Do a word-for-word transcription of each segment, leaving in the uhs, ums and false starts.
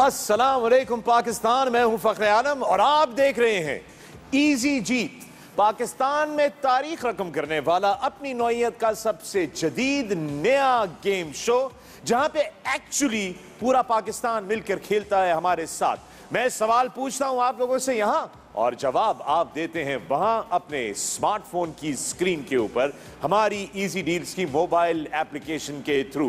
अस्सलाम वालेकुम पाकिस्तान, मैं हूं फखरे आलम और आप देख रहे हैं ईजी जीत। पाकिस्तान में तारीख रकम करने वाला अपनी नौइयत का सबसे जदीद नया गेम शो, जहां पे एक्चुअली पूरा पाकिस्तान मिलकर खेलता है हमारे साथ। मैं सवाल पूछता हूं आप लोगों से यहां और जवाब आप देते हैं वहां अपने स्मार्टफोन की स्क्रीन के ऊपर, हमारी इजी डील्स की मोबाइल एप्लीकेशन के थ्रू।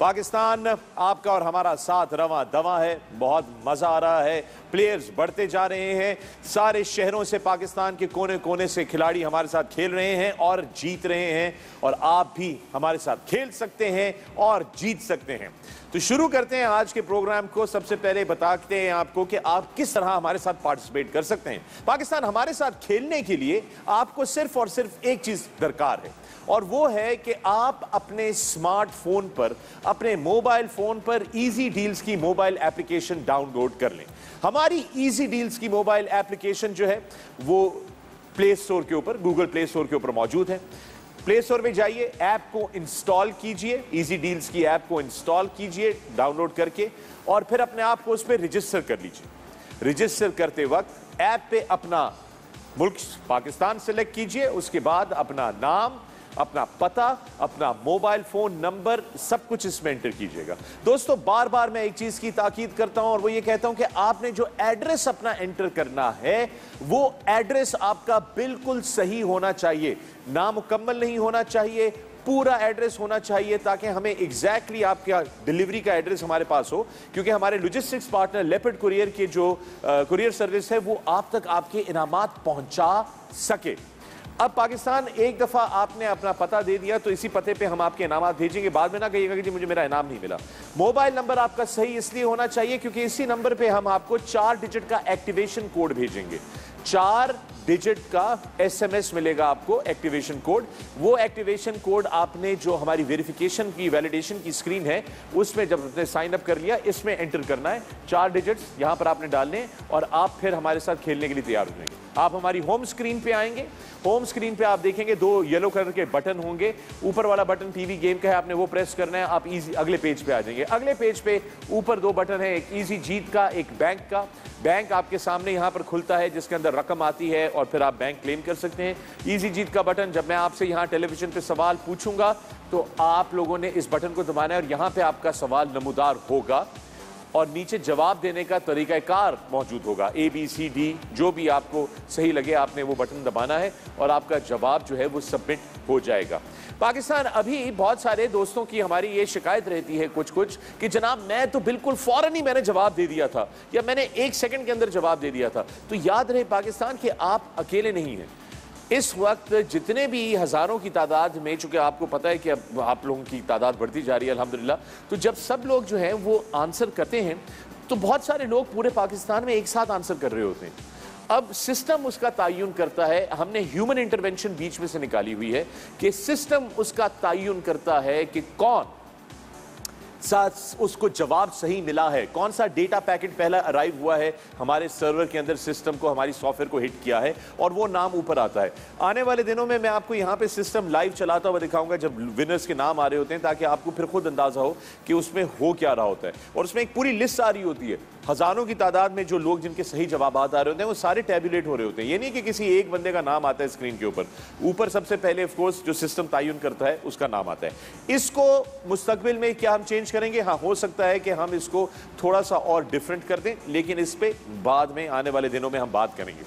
पाकिस्तान आपका और हमारा साथ रवा दवा है। बहुत मज़ा आ रहा है, प्लेयर्स बढ़ते जा रहे हैं, सारे शहरों से पाकिस्तान के कोने कोने से खिलाड़ी हमारे साथ खेल रहे हैं और जीत रहे हैं, और आप भी हमारे साथ खेल सकते हैं और जीत सकते हैं। तो शुरू करते हैं आज के प्रोग्राम को। सबसे पहले बताते हैं आपको कि आप किस तरह हमारे साथ पार्टिसिपेट कर सकते हैं। पाकिस्तान हमारे साथ खेलने के लिए आपको सिर्फ और सिर्फ एक चीज़ दरकार है, और वो है कि आप अपने स्मार्टफोन पर, अपने मोबाइल फ़ोन पर इजी डील्स की मोबाइल एप्लीकेशन डाउनलोड कर लें। हमारी इजी डील्स की मोबाइल एप्लीकेशन जो है वो प्ले स्टोर के ऊपर, गूगल प्ले स्टोर के ऊपर मौजूद है। प्ले स्टोर में जाइए, ऐप को इंस्टॉल कीजिए, इजी डील्स की ऐप को इंस्टॉल कीजिए डाउनलोड करके, और फिर अपने आप को उस पर रजिस्टर कर लीजिए। रजिस्टर करते वक्त ऐप पे अपना मुल्क पाकिस्तान सेलेक्ट कीजिए, उसके बाद अपना नाम, अपना पता, अपना मोबाइल फ़ोन नंबर, सब कुछ इसमें एंटर कीजिएगा। दोस्तों, बार बार मैं एक चीज़ की ताकीद करता हूं और वो ये कहता हूं कि आपने जो एड्रेस अपना एंटर करना है वो एड्रेस आपका बिल्कुल सही होना चाहिए, नामुकम्मल नहीं होना चाहिए, पूरा एड्रेस होना चाहिए, ताकि हमें एग्जैक्टली आपका डिलीवरी का एड्रेस हमारे पास हो, क्योंकि हमारे लॉजिस्टिक्स पार्टनर लेपर्ड कुरियर के जो कुरियर सर्विस है वो आप तक आपके इनामात पहुँचा सके। अब पाकिस्तान, एक दफ़ा आपने अपना पता दे दिया तो इसी पते पे हम आपके इनाम भेजेंगे। बाद में ना कहिएगा कि जी मुझे मेरा इनाम नहीं मिला। मोबाइल नंबर आपका सही इसलिए होना चाहिए क्योंकि इसी नंबर पे हम आपको चार डिजिट का एक्टिवेशन कोड भेजेंगे। चार डिजिट का एसएमएस मिलेगा आपको, एक्टिवेशन कोड। वो एक्टिवेशन कोड आपने जो हमारी वेरिफिकेशन की, वैलिडेशन की स्क्रीन है उसमें जब आपने साइन अप कर लिया, इसमें एंटर करना है। चार डिजिट्स यहाँ पर आपने डालने और आप फिर हमारे साथ खेलने के लिए तैयार हो जाएंगे। आप हमारी होम स्क्रीन पे आएंगे। होम स्क्रीन पे आप देखेंगे दो येलो कलर के बटन होंगे। ऊपर वाला बटन टीवी गेम का है, आपने वो प्रेस करना है, आप इजी अगले पेज पे आ जाएंगे। अगले पेज पे ऊपर दो बटन है, एक इजी जीत का, एक बैंक का। बैंक आपके सामने यहाँ पर खुलता है जिसके अंदर रकम आती है और फिर आप बैंक क्लेम कर सकते हैं। इजी जीत का बटन, जब मैं आपसे यहाँ टेलीविजन पे सवाल पूछूंगा तो आप लोगों ने इस बटन को दबाना है और यहाँ पे आपका सवाल नमूदार होगा और नीचे जवाब देने का तरीक़ाकार मौजूद होगा। ए बी सी डी जो भी आपको सही लगे आपने वो बटन दबाना है और आपका जवाब जो है वो सबमिट हो जाएगा। पाकिस्तान, अभी बहुत सारे दोस्तों की हमारी ये शिकायत रहती है कुछ कुछ कि जनाब मैं तो बिल्कुल फ़ौरन ही मैंने जवाब दे दिया था, या मैंने एक सेकंड के अंदर जवाब दे दिया था। तो याद रहे पाकिस्तान कि आप अकेले नहीं हैं। इस वक्त जितने भी हज़ारों की तादाद में, चूँकि आपको पता है कि अब आप लोगों की तादाद बढ़ती जा रही है अल्हम्दुलिल्लाह, तो जब सब लोग जो हैं वो आंसर करते हैं तो बहुत सारे लोग पूरे पाकिस्तान में एक साथ आंसर कर रहे होते हैं। अब सिस्टम उसका तायुन करता है। हमने ह्यूमन इंटरवेंशन बीच में से निकाली हुई है कि सिस्टम उसका तायुन करता है कि कौन सा उसको जवाब सही मिला है, कौन सा डेटा पैकेट पहला अराइव हुआ है हमारे सर्वर के अंदर, सिस्टम को, हमारी सॉफ्टवेयर को हिट किया है, और वो नाम ऊपर आता है। आने वाले दिनों में मैं आपको यहाँ पे सिस्टम लाइव चलाता हुआ दिखाऊंगा जब विनर्स के नाम आ रहे होते हैं, ताकि आपको फिर खुद अंदाजा हो कि उसमें हो क्या रहा होता है। और उसमें एक पूरी लिस्ट आ रही होती है हज़ारों की तादाद में, जो लोग जिनके सही जवाब आ रहे होते हैं वो सारे टैबुलेट हो रहे होते हैं। ये नहीं कि किसी एक बंदे का नाम आता है स्क्रीन के ऊपर। ऊपर सबसे पहले ऑफ कोर्स जो सिस्टम तायुन करता है उसका नाम आता है। इसको मुस्तकबिल में क्या हम चेंज करेंगे? हाँ, हो सकता है कि हम इसको थोड़ा सा और डिफरेंट कर दें, लेकिन इस पर बाद में आने वाले दिनों में हम बात करेंगे।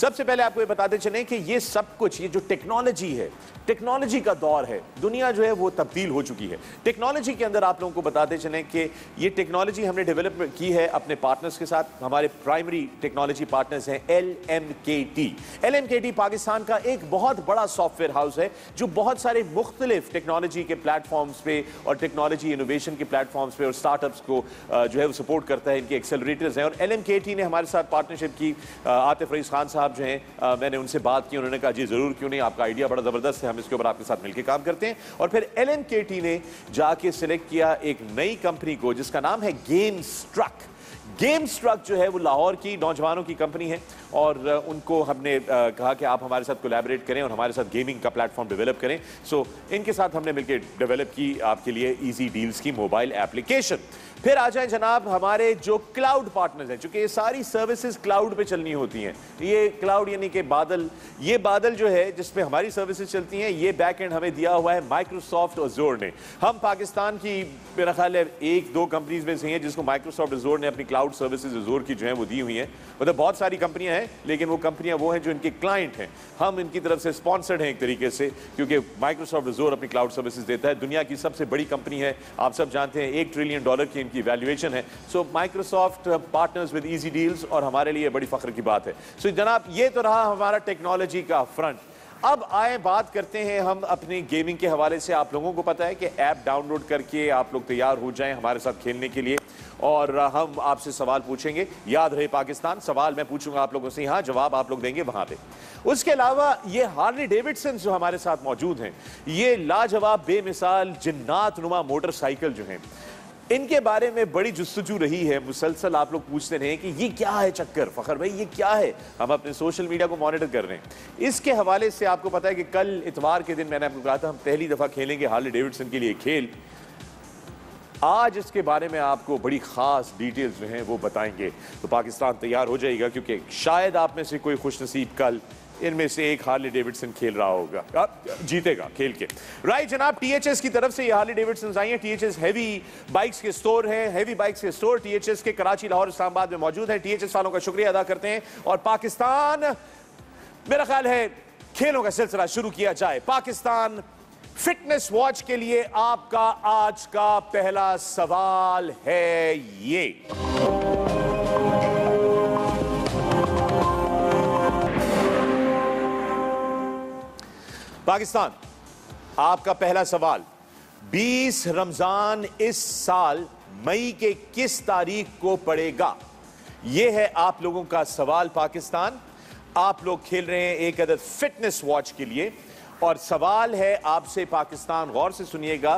सबसे पहले आपको ये बताते चलें कि ये सब कुछ, ये जो टेक्नोलॉजी है, टेक्नोलॉजी का दौर है, दुनिया जो है वो तब्दील हो चुकी है। टेक्नोलॉजी के अंदर आप लोगों को बताते चलें कि ये टेक्नोलॉजी हमने डेवलप की है अपने पार्टनर्स के साथ। हमारे प्राइमरी टेक्नोलॉजी पार्टनर्स हैं L M K T. L M K T Pakistan का एक बहुत बड़ा सॉफ्टवेयर हाउस है जो बहुत सारे मुख्तलिफ टेक्नोलॉजी के प्लेटफॉर्म्स पे और टेक्नोलॉजी इनोवेशन के प्लेटफॉर्म्स पे और स्टार्टअप्स को जो है वो सपोर्ट करता है। इनके एक्सेलरेटर्स हैं और एल एम के टी ने हमारे साथ पार्टनरशिप की। आतिफ रईस खान साहब जो हैं, मैंने उनसे बात की, उन्होंने कहा जी ज़रूर, क्यों नहीं, आपका आइडिया बड़ा ज़बरदस्त है, हम इसके ऊपर आपके साथ मिलकर काम करते हैं। और फिर एल एम के टी ने जाके सिलेक्ट किया एक नई कंपनी को जिसका नाम है गेम स्ट्रक। गेम स्ट्रक जो है वो लाहौर की नौजवानों की कंपनी है और उनको हमने कहा कि आप हमारे साथ कोलैबोरेट करें और हमारे साथ गेमिंग का प्लेटफॉर्म डेवलप करें। सो इनके साथ हमने मिलकर डेवलप की आपके लिए ईजी डील्स की मोबाइल एप्लीकेशन। फिर आ जाए जनाब हमारे जो क्लाउड पार्टनर्स हैं, चूंकि ये सारी सर्विसेज क्लाउड पे चलनी होती हैं। ये क्लाउड यानी कि बादल, ये बादल जो है जिसपे हमारी सर्विसेज चलती हैं, ये बैक एंड हमें दिया हुआ है माइक्रोसॉफ्ट अज़ूर ने। हम पाकिस्तान की मेरा ख्याल है एक दो कंपनीज में से हैं जिसको माइक्रोसॉफ्ट अज़ूर ने अपनी क्लाउड सर्विसेज अज़ूर की जो है वो दी हुई हैं। मतलब बहुत सारी कंपनियाँ हैं लेकिन वो कंपनियाँ वो हैं जो इनके क्लाइंट हैं, हम इनकी तरफ से स्पॉन्सर्ड हैं एक तरीके से, क्योंकि माइक्रोसॉफ्ट अज़ूर अपनी क्लाउड सर्विसेज देता है। दुनिया की सबसे बड़ी कंपनी है, आप सब जानते हैं, एक ट्रिलियन डॉलर की इनकी वैल्यूएशन है। So Microsoft partners with Easy Deals और हमारे लिए बड़ी फख्र की बात है। सो जनाब ये तो रहा हमारा टेक्नोलॉजी का फ्रंट। अब आए बात करते हैं हम अपनी गेमिंग के हवाले से। आप लोगों को पता है कि ऐप डाउनलोड करके आप लोग तैयार हो जाएं हमारे साथ खेलने के लिए और हम आपसे सवाल पूछेंगे। याद रहे पाकिस्तान, सवाल मैं पूछूंगा आप लोगों से यहाँ, जवाब आप लोग देंगे वहाँ पे। उसके अलावा ये हार्ली डेविडसन जो हमारे साथ मौजूद हैं, ये लाजवाब बेमिसाल जिन्नात नुमा मोटरसाइकिल जो हैं, इनके बारे में बड़ी जुस्तजू रही है। मुसलसल आप लोग पूछते रहे कि ये क्या है चक्कर फखर भाई, ये क्या है। हम अपने सोशल मीडिया को मॉनिटर कर रहे हैं। इसके हवाले से आपको पता है कि कल इतवार के दिन मैंने आपको कहा था हम पहली दफ़ा खेलेंगे हार्ली डेविडसन के लिए खेल। आज इसके बारे में आपको बड़ी ख़ास डिटेल्स जो हैं वो बताएंगे, तो पाकिस्तान तैयार हो जाएगा क्योंकि शायद आप में से कोई खुशनसीब कल इनमें से एक हार्ली डेविडसन खेल रहा होगा, जीतेगा खेल के। राइट जनाब, टीएचएस की तरफ से ये हार्ली डेविडसन आई हैं। टीएचएस हैवी बाइक्स के स्टोर हैं, हैवी बाइक्स के स्टोर टीएचएस के कराची, लाहौर, इस्लामाबाद में मौजूद हैं। टीएचएस वालों का शुक्रिया अदा करते हैं और पाकिस्तान, मेरा ख्याल है खेलों का सिलसिला शुरू किया जाए। पाकिस्तान फिटनेस वॉच के लिए आपका आज का पहला सवाल है ये। पाकिस्तान, आपका पहला सवाल, बीस रमजान इस साल मई के किस तारीख को पड़ेगा? यह है आप लोगों का सवाल। पाकिस्तान, आप लोग खेल रहे हैं एक अदद फिटनेस वॉच के लिए और सवाल है आपसे पाकिस्तान, गौर से सुनिएगा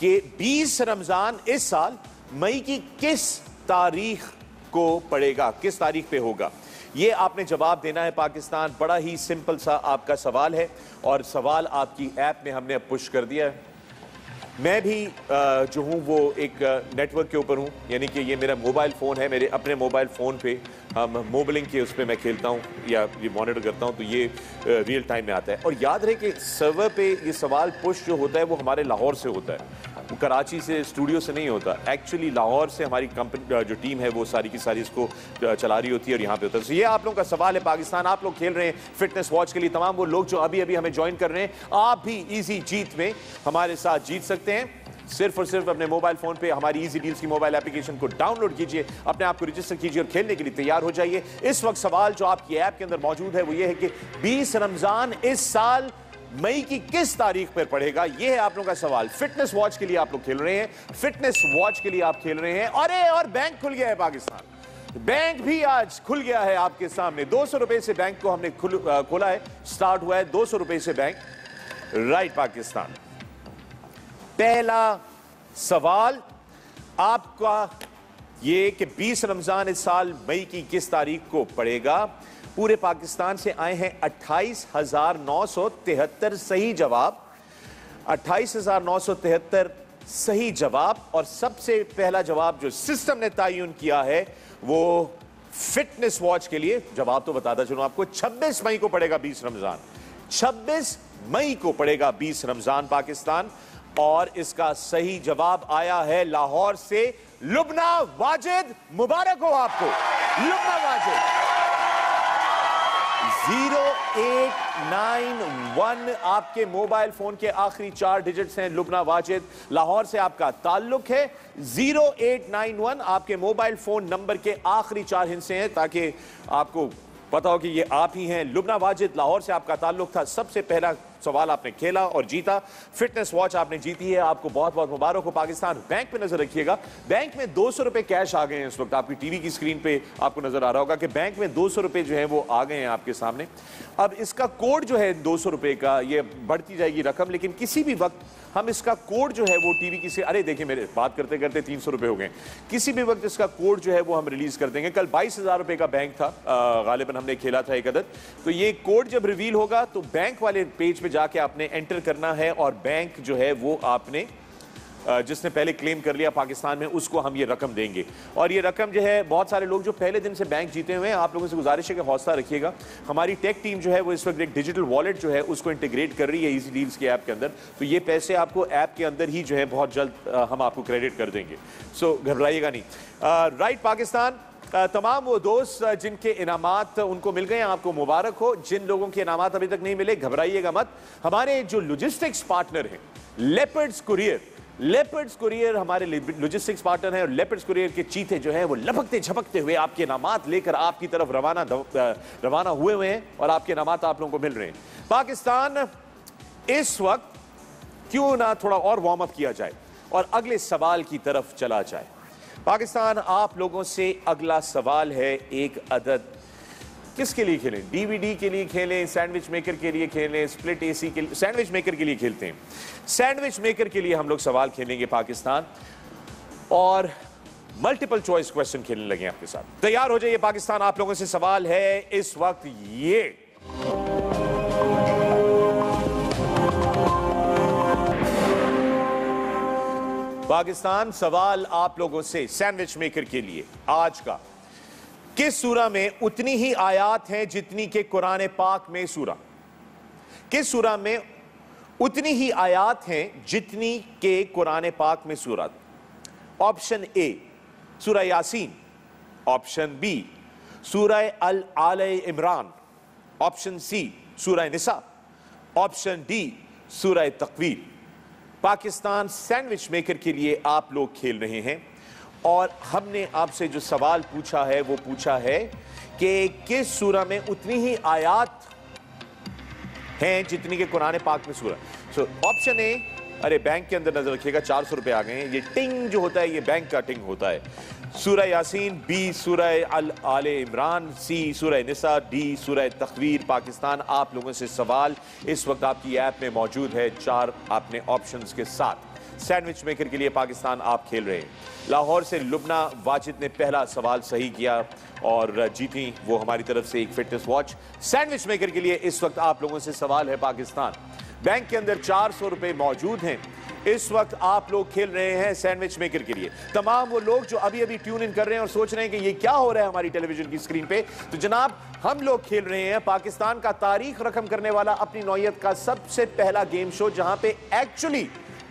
कि बीस रमजान इस साल मई की किस तारीख को पड़ेगा, किस तारीख पे होगा? ये आपने जवाब देना है पाकिस्तान। बड़ा ही सिंपल सा आपका सवाल है और सवाल आपकी ऐप में हमने पुश कर दिया है। मैं भी जो हूँ वो एक नेटवर्क के ऊपर हूँ, यानी कि ये मेरा मोबाइल फ़ोन है, मेरे अपने मोबाइल फ़ोन पे हम मोबलिंग के उस पर मैं खेलता हूँ या ये मॉनिटर करता हूँ, तो ये रियल टाइम में आता है। और याद रहे कि सर्वर पे ये सवाल पुश जो होता है वो हमारे लाहौर से होता है, कराची से स्टूडियो से नहीं होता। एक्चुअली लाहौर से हमारी कंपनी जो टीम है वो सारी की सारी इसको चला रही होती है और यहाँ पर होता है। तो ये आप लोगों का सवाल है पाकिस्तान, आप लोग खेल रहे हैं फिटनेस वॉच के लिए। तमाम वो लोग जो अभी अभी हमें ज्वाइन कर रहे हैं, आप भी ईजी जीत में हमारे साथ जीत सकते हैं। सिर्फ और सिर्फ अपने मोबाइल फोन पे हमारी इजी डील्स की मोबाइल एप्लीकेशन को डाउनलोड कीजिए, अपने आप को रजिस्टर कीजिए और खेलने के लिए तैयार हो जाइए। इस वक्त सवाल जो आपकी ऐप के अंदर मौजूद है वो ये है कि बीस रमजान इस साल मई की किस तारीख पर पड़ेगा? यह है आप लोगों का सवाल। फिटनेस वॉच के लिए आप लोग खेल रहे हैं, फिटनेस वॉच के लिए आप खेल रहे हैं। अरे और बैंक खुल गया है पाकिस्तान, बैंक भी आज खुल गया है आपके सामने। दो सौ रुपए से बैंक को हमने खोला है, स्टार्ट हुआ है दो सौ रुपए से बैंक। राइट पाकिस्तान, पहला सवाल आपका ये कि बीस रमजान इस साल मई की किस तारीख को पड़ेगा? पूरे पाकिस्तान से आए हैं अट्ठाईस हजार नौ सौ तिहत्तर सही जवाब, अट्ठाईस हजार नौ सौ तिहत्तर सही जवाब। और सबसे पहला जवाब जो सिस्टम ने तयन किया है वो फिटनेस वॉच के लिए, जवाब तो बताता चलो आपको, छब्बीस मई को पड़ेगा बीस रमजान, छब्बीस मई को पड़ेगा बीस रमजान पाकिस्तान। और इसका सही जवाब आया है लाहौर से लुबनाह वाजिद। मुबारक हो आपको Lubnah Wajid. Zero eight nine one आपके मोबाइल फोन के आखिरी चार डिजिट्स हैं। लुबनाह वाजिद, लाहौर से आपका ताल्लुक है। ज़ीरो एट नाइन वन आपके मोबाइल फोन नंबर के आखिरी चार हिस्से हैं ताकि आपको पता हो कि ये आप ही हैं। लुबनाह वाजिद, लाहौर से आपका ताल्लुक था। सबसे पहला सवाल आपने खेला और जीता, फिटनेस वॉच आपने जीती है, आपको बहुत बहुत मुबारक हो। पाकिस्तान बैंक में नजर रखिएगा, बैंक में दो सौ रुपए कैश आ गए हैं इस वक्त। आपकी टीवी की स्क्रीन पे आपको नजर आ रहा होगा कि बैंक में दो सौ रुपए जो है वो आ गए हैं आपके सामने। अब इसका कोड जो है दो सौ रुपए का, ये बढ़ती जाएगी रकम, लेकिन किसी भी वक्त हम इसका कोड जो है वो टीवी की से अरे देखिए मेरे बात करते करते तीन सौ रुपए हो गए। किसी भी वक्त इसका कोड जो है वो हम रिलीज कर देंगे। कल बाईस हजार रुपए का बैंक था, गालिबन हमने खेला था एक अदद, तो ये कोड जब रिवील होगा तो बैंक वाले पेज पे जाके आपने एंटर करना है और बैंक जो है वो आपने जिसने पहले क्लेम कर लिया पाकिस्तान में उसको हम ये रकम देंगे। और ये रकम जो है बहुत सारे लोग जो पहले दिन से बैंक जीते हुए हैं, आप लोगों से गुजारिश है कि हौसला रखिएगा। हमारी टेक टीम जो है वो इस वक्त एक डिजिटल वॉलेट जो है उसको इंटीग्रेट कर रही है ईजी डील्स के ऐप के अंदर, तो ये पैसे आपको ऐप के अंदर ही जो है बहुत जल्द हम आपको क्रेडिट कर देंगे, सो घबराइएगा नहीं। राइट, पाकिस्तान तमाम वो दोस्त जिनके इनामात उनको मिल गए हैं आपको मुबारक हो, जिन लोगों के इनामात अभी तक नहीं मिले घबराइएगा मत। हमारे जो लॉजिस्टिक्स पार्टनर हैं लेपर्ड्स कुरियर, लेपर्ड्स कुरियर हमारे लॉजिस्टिक्स पार्टनर हैं और लेपर्ड्स कुरियर के चीते जो हैं वो लपकते झपकते हुए आपके इनामात लेकर आपकी तरफ रवाना रवाना हुए हुए हैं और आपके इनामात आप लोगों को मिल रहे हैं। पाकिस्तान इस वक्त क्यों ना थोड़ा और वार्म अप किया जाए और अगले सवाल की तरफ चला जाए। पाकिस्तान आप लोगों से अगला सवाल है एक अदद, किसके लिए खेलें, डीवीडी के लिए खेलें, सैंडविच मेकर के लिए खेलें, स्प्लिट एसी के लिए, सैंडविच मेकर के लिए खेलते हैं, सैंडविच मेकर के लिए हम लोग सवाल खेलेंगे पाकिस्तान और मल्टीपल चॉइस क्वेश्चन खेलने लगे आपके साथ। तैयार हो जाइए पाकिस्तान, आप लोगों से सवाल है इस वक्त ये, पाकिस्तान सवाल आप लोगों से सैंडविच मेकर के लिए आज का, किस सूरा में उतनी ही आयात हैं जितनी के कुरान पाक में सूरा, किस सूरा में उतनी ही आयात हैं जितनी के कुरान पाक में सूरा। ऑप्शन ए सूरा यासीन, ऑप्शन बी सूरा अल आले इमरान, ऑप्शन सी सूरा निसा, ऑप्शन डी सूरा तकवीर। पाकिस्तान सैंडविच मेकर के लिए आप लोग खेल रहे हैं और हमने आपसे जो सवाल पूछा है वो पूछा है कि किस सूरा में उतनी ही आयात हैं जितनी के कुरान पाक में सूरा। सो ऑप्शन ए, अरे बैंक के अंदर नजर रखिएगा चार सौ रुपये आ गए हैं, ये टिंग जो होता है ये बैंक का टिंग होता है। सूरह यासीन, बी सूरह अल आले इमरान, सी सूरह निसा, डी सूरह तकवीर। पाकिस्तान आप लोगों से सवाल इस वक्त आपकी ऐप में मौजूद है चार आपने ऑप्शंस के साथ। सैंडविच मेकर के लिए पाकिस्तान आप खेल रहे हैं। लाहौर से लुबनाह वाजिद ने पहला सवाल सही किया और जीती वो हमारी तरफ से एक फिटनेस वॉच। सैंडविच मेकर के लिए इस वक्त आप लोगों से सवाल है पाकिस्तान, बैंक के अंदर चार सौ रुपए मौजूद हैं इस वक्त, आप लोग खेल रहे हैं सैंडविच मेकर के लिए। तमाम वो लोग जो अभी अभी ट्यून इन कर रहे हैं और सोच रहे हैं कि ये क्या हो रहा है हमारी टेलीविजन की स्क्रीन पे, तो जनाब हम लोग खेल रहे हैं पाकिस्तान का तारीख रकम करने वाला अपनी नौयत का सबसे पहला गेम शो, जहां पे एक्चुअली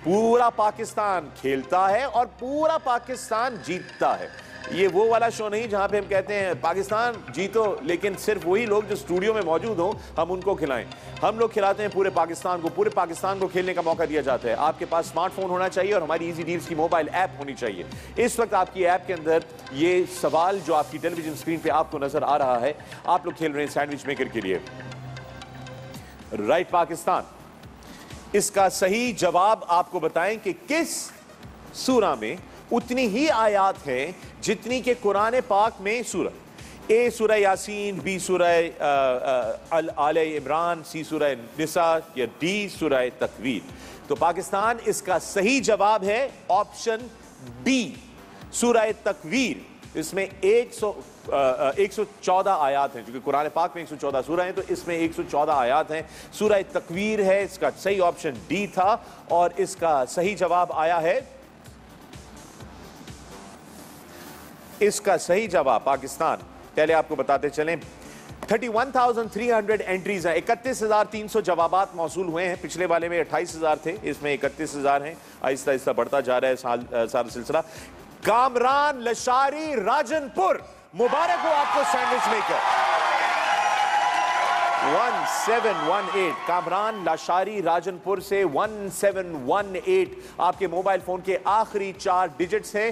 पूरा पाकिस्तान खेलता है और पूरा पाकिस्तान जीतता है। ये वो वाला शो नहीं जहाँ पे हम कहते हैं पाकिस्तान जीतो लेकिन सिर्फ वही लोग जो स्टूडियो में मौजूद हों हम उनको खिलाएं। हम लोग खिलाते हैं पूरे पाकिस्तान को, पूरे पाकिस्तान को खेलने का मौका दिया जाता है। आपके पास स्मार्टफोन होना चाहिए और हमारी इजी डील्स की मोबाइल ऐप होनी चाहिए। इस वक्त आपकी ऐप के अंदर ये सवाल जो आपकी टेलीविजन स्क्रीन पर आपको नजर आ रहा है, आप लोग खेल रहे हैं सैंडविच मेकर के लिए। राइट पाकिस्तान, इसका सही जवाब आपको बताएं कि किस सूरा में उतनी ही आयात है जितनी के कुरान पाक में सूरह। ए सूरह यासीन, बी सूरह अल आले इमरान, सी सूरह निसा या डी सूरह तकवीर। तो पाकिस्तान इसका सही जवाब है ऑप्शन बी सूरह तकवीर। इसमें एक सौ एक सौ चौदह आयात हैं, क्योंकि कुरान पाक में एक सौ चौदह सूरह हैं तो इसमें एक सौ चौदह आयात हैं। सूरह तकवीर है, इसका सही ऑप्शन डी था और इसका सही जवाब आया है, इसका सही जवाब पाकिस्तान। पहले आपको बताते चलें इकतीस हज़ार तीन सौ एंट्रीज हैं, इकतीस हज़ार तीन सौ जवाबात मौसूल हुए हैं। पिछले वाले में अट्ठाईस हज़ार थे, इसमें इकतीस हज़ार हैं, आहिस्ता आहिस्ता बढ़ता जा रहा है साल सारा सिलसिला। कामरान लशारी राजनपुर, मुबारक हो आपको सैंडविच मेकर। सत्रह अठारह कामरान लाशारी राजनपुर से सत्रह अठारह आपके मोबाइल फोन के आखिरी चार डिजिट्स हैं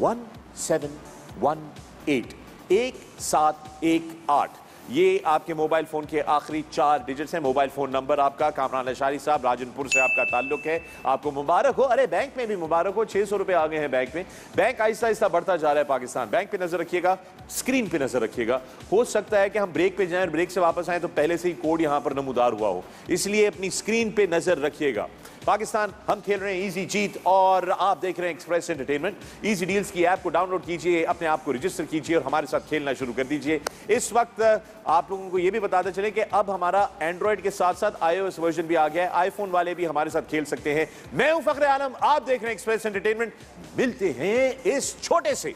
वन सेवन वन एट, एक सात एक आठ। ये आपके मोबाइल फ़ोन के आखिरी चार डिजिट्स हैं। मोबाइल फ़ोन नंबर आपका कामरान लशारी साहब, राजनपुर से आपका ताल्लुक है, आपको मुबारक हो। अरे बैंक में भी मुबारक हो, छः सौ रुपये आ गए हैं बैंक में। बैंक आहिस्ता आहिस्ता बढ़ता जा रहा है पाकिस्तान। बैंक पर नज़र रखिएगा, स्क्रीन पर नज़र रखिएगा। हो सकता है कि हम ब्रेक पर जाएँ, ब्रेक से वापस आएँ तो पहले से ही कोड यहाँ पर नमूदार हुआ हो, इसलिए अपनी स्क्रीन पर नज़र रखिएगा। पाकिस्तान हम खेल रहे हैं ईजी जीत और आप देख रहे हैं एक्सप्रेस एंटरटेनमेंट। ईजी डील्स की ऐप को डाउनलोड कीजिए, अपने आप को रजिस्टर कीजिए और हमारे साथ खेलना शुरू कर दीजिए। इस वक्त आप लोगों को ये भी बताते चलें कि अब हमारा एंड्रॉयड के साथ साथ आईओएस वर्जन भी आ गया है, आईफोन वाले भी हमारे साथ खेल सकते हैं। मैं हूं फखरे आलम, आप देख रहे हैं एक्सप्रेस एंटरटेनमेंट। मिलते हैं इस छोटे से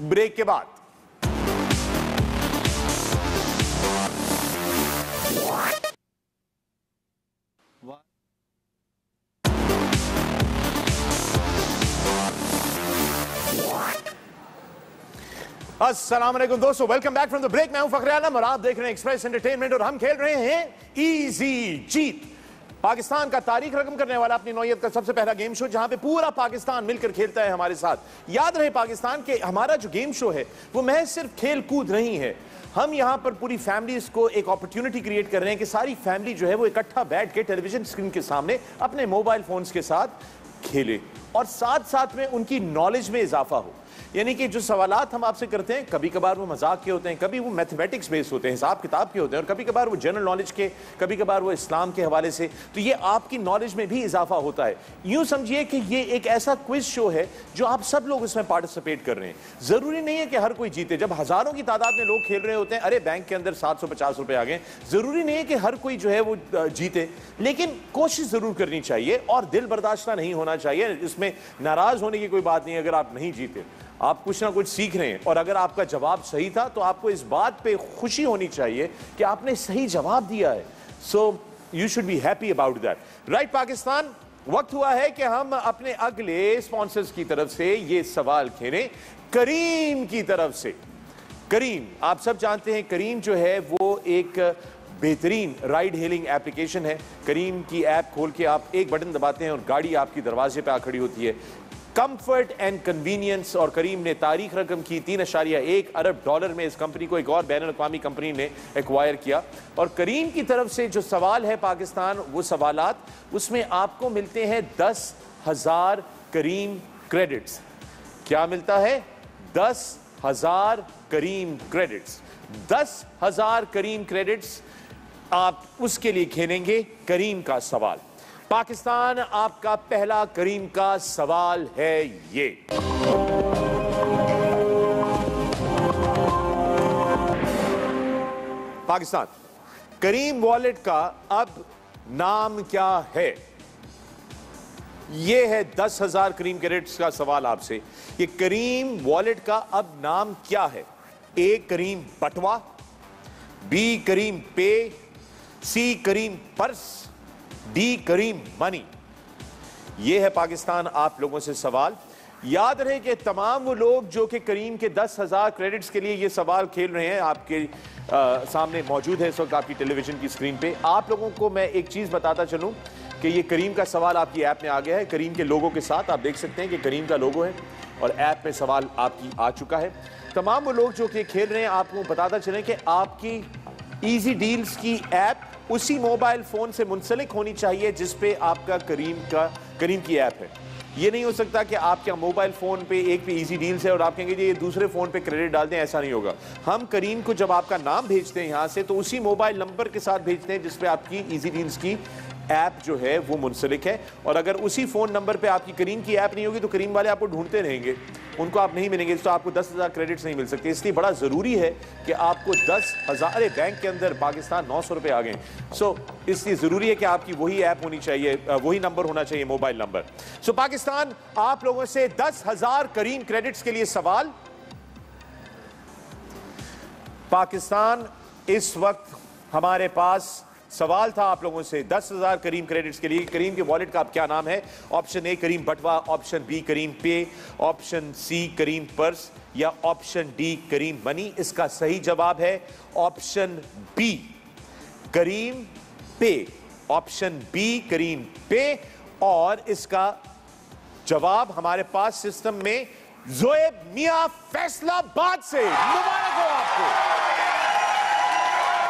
ब्रेक के बाद। अस्सलाम वालेकुम दोस्तों, welcome back from the break. मैं हूं फखरे आलम और आप देख रहे हैं एक्सप्रेस एंटरटेनमेंट और हम खेल रहे हैं ईजी जीत, पाकिस्तान का तारीख रकम करने वाला अपनी नौयत का सबसे पहला गेम शो, जहां पे पूरा पाकिस्तान मिलकर खेलता है हमारे साथ। याद रहे पाकिस्तान के, हमारा जो गेम शो है वो महज सिर्फ खेल कूद नहीं है। हम यहाँ पर पूरी फैमिलीज को एक अपॉर्चुनिटी क्रिएट कर रहे हैं कि सारी फैमिली जो है वो इकट्ठा बैठ के टेलीविजन स्क्रीन के सामने अपने मोबाइल फोन्स के साथ खेले और साथ साथ में उनकी नॉलेज में इजाफा हो। यानी कि जो सवालात हम आपसे करते हैं, कभी कभार वो मजाक के होते हैं, कभी वो मैथमेटिक्स बेस्ड होते हैं, हिसाब किताब के होते हैं, और कभी कभार वो जनरल नॉलेज के, कभी कभार वो इस्लाम के हवाले से। तो ये आपकी नॉलेज में भी इजाफा होता है। यूँ समझिए कि ये एक ऐसा क्विज शो है जो आप सब लोग इसमें पार्टिसिपेट कर रहे हैं। ज़रूरी नहीं है कि हर कोई जीते। जब हज़ारों की तादाद में लोग खेल रहे होते हैं, अरे बैंक के अंदर सात सौ पचास रुपये आ गए, ज़रूरी नहीं है कि हर कोई जो है वो जीते, लेकिन कोशिश ज़रूर करनी चाहिए और दिल बर्दाश्ता नहीं होना चाहिए। इसमें नाराज़ होने की कोई बात नहीं है। अगर आप नहीं जीते, आप कुछ ना कुछ सीख रहे हैं और अगर आपका जवाब सही था तो आपको इस बात पे खुशी होनी चाहिए कि आपने सही जवाब दिया है। So you should be happy about that, right Pakistan. वक्त हुआ है कि हम अपने अगले स्पॉन्सर्स की तरफ से ये सवाल खेलें। करीम की तरफ से, करीम आप सब जानते हैं, करीम जो है वो एक बेहतरीन राइड हेलिंग एप्लीकेशन है। करीम की ऐप खोल के आप एक बटन दबाते हैं और गाड़ी आपकी दरवाजे पर आ खड़ी होती है। कंफर्ट एंड कन्वीनियंस, और करीम ने तारीख रकम की तीन अशारिया एक अरब डॉलर में इस कंपनी को एक और बैन अवी कंपनी ने एक्वायर किया। और करीम की तरफ से जो सवाल है पाकिस्तान, वो सवालात उसमें आपको मिलते हैं दस हज़ार करीम क्रेडिट्स। क्या मिलता है? दस हज़ार करीम क्रेडिट्स। दस हज़ार करीम क्रेडिट्स आप उसके लिए खेलेंगे करीम का सवाल। पाकिस्तान आपका पहला करीम का सवाल है ये। पाकिस्तान, करीम वॉलेट का अब नाम क्या है? ये है दस हजार करीम क्रेडिट्स का सवाल आपसे। ये करीम वॉलेट का अब नाम क्या है? ए करीम बटवा, B Careem Pay, C Careem purse, D Careem money. ये है पाकिस्तान आप लोगों से सवाल। याद रहे कि तमाम वो लोग जो कि करीम के दस हज़ार क्रेडिट्स के लिए ये सवाल खेल रहे हैं आपके आ, सामने मौजूद है इस वक्त आपकी टेलीविजन की स्क्रीन पे। आप लोगों को मैं एक चीज़ बताता चलूं कि ये करीम का सवाल आपकी ऐप में आ गया है, करीम के लोगों के साथ। आप देख सकते हैं कि करीम का लोगो है और ऐप में सवाल आपकी आ चुका है। तमाम वो लोग जो कि खेल रहे हैं, आपको बताता चलें कि आपकी ईजी डील्स की ऐप उसी मोबाइल फ़ोन से मुंसलिक होनी चाहिए जिस पे आपका करीम का करीम की ऐप है। ये नहीं हो सकता कि आपके मोबाइल फ़ोन पे एक पे ईजी डील्स है और आप कहेंगे ये दूसरे फ़ोन पे क्रेडिट डाल दें, ऐसा नहीं होगा। हम करीम को जब आपका नाम भेजते हैं यहाँ से तो उसी मोबाइल नंबर के साथ भेजते हैं जिस पे आपकी ईजी डील्स की ऐप जो है वो मुंसलिक है। और अगर उसी फ़ोन नंबर पे आपकी करीम की ऐप नहीं होगी तो करीम वाले आपको ढूंढते रहेंगे, उनको आप नहीं मिलेंगे, तो आपको दस हज़ार क्रेडिट्स नहीं मिल सकते। इसलिए बड़ा ज़रूरी है कि आपको दस हज़ार अरे बैंक के अंदर पाकिस्तान नौ सौ रुपये आ गए। सो इसलिए ज़रूरी है कि आपकी वही ऐप होनी चाहिए, वही नंबर होना चाहिए, मोबाइल नंबर। सो पाकिस्तान आप लोगों से दस हज़ार करीम क्रेडिट्स के लिए सवाल। पाकिस्तान इस वक्त हमारे पास सवाल था आप लोगों से दस हज़ार करीम क्रेडिट्स के लिए। करीम के वॉलेट का अब क्या नाम है? ऑप्शन ए करीम बटवा, option B Careem Pay, option C Careem purse, या ऑप्शन डी करीम मनी। इसका सही जवाब है option B Careem Pay, option B Careem पे। और इसका जवाब हमारे पास सिस्टम में ज़ोएब मिया फैसलाबाद से। मुबारक हो आपको।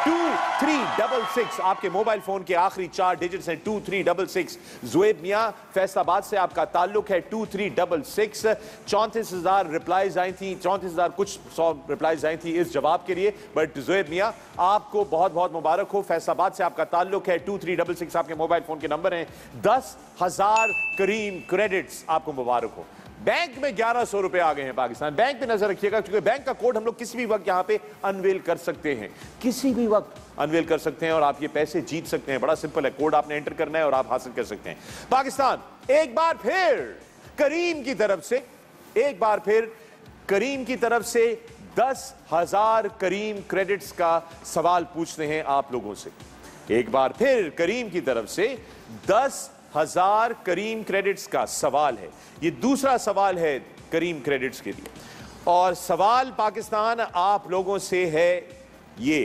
टू थ्री डबल सिक्स आपके मोबाइल फोन के आखिरी चार डिजिट्स हैं two three double six. Zoheb Mian Faisalabad से आपका ताल्लुक है टू थ्री डबल सिक्स। चौंतीस हजार रिप्लाइज आई थी, चौंतीस हजार कुछ सौ रिप्लाइज आई थी इस जवाब के लिए। बट ज़ुएब मियां आपको बहुत बहुत मुबारक हो, फैसलाबाद से आपका ताल्लुक है टू थ्री डबल सिक्स आपके मोबाइल फोन के नंबर हैं। दस हजार करीम क्रेडिट्स आपको मुबारक हो। बैंक में ग्यारह सौ रुपए आ गए हैं पाकिस्तान। बैंक पे नजर रखिएगा क्योंकि बैंक का कोड हम लोग किसी भी वक्त यहाँ पे अनवेल कर सकते हैं, किसी भी वक्त अनवेल कर सकते हैं और आप ये पैसे जीत सकते हैं। बड़ा सिंपल है, कोड आपने एंटर करना है और आप हासिल कर सकते हैं। पाकिस्तान एक बार फिर करीम की तरफ से एक बार फिर करीम की तरफ से दस हजार करीम क्रेडिट्स का सवाल पूछते हैं आप लोगों से। एक बार फिर करीम की तरफ से दस हजार करीम क्रेडिट्स का सवाल है। ये दूसरा सवाल है करीम क्रेडिट्स के लिए और सवाल पाकिस्तान आप लोगों से है ये।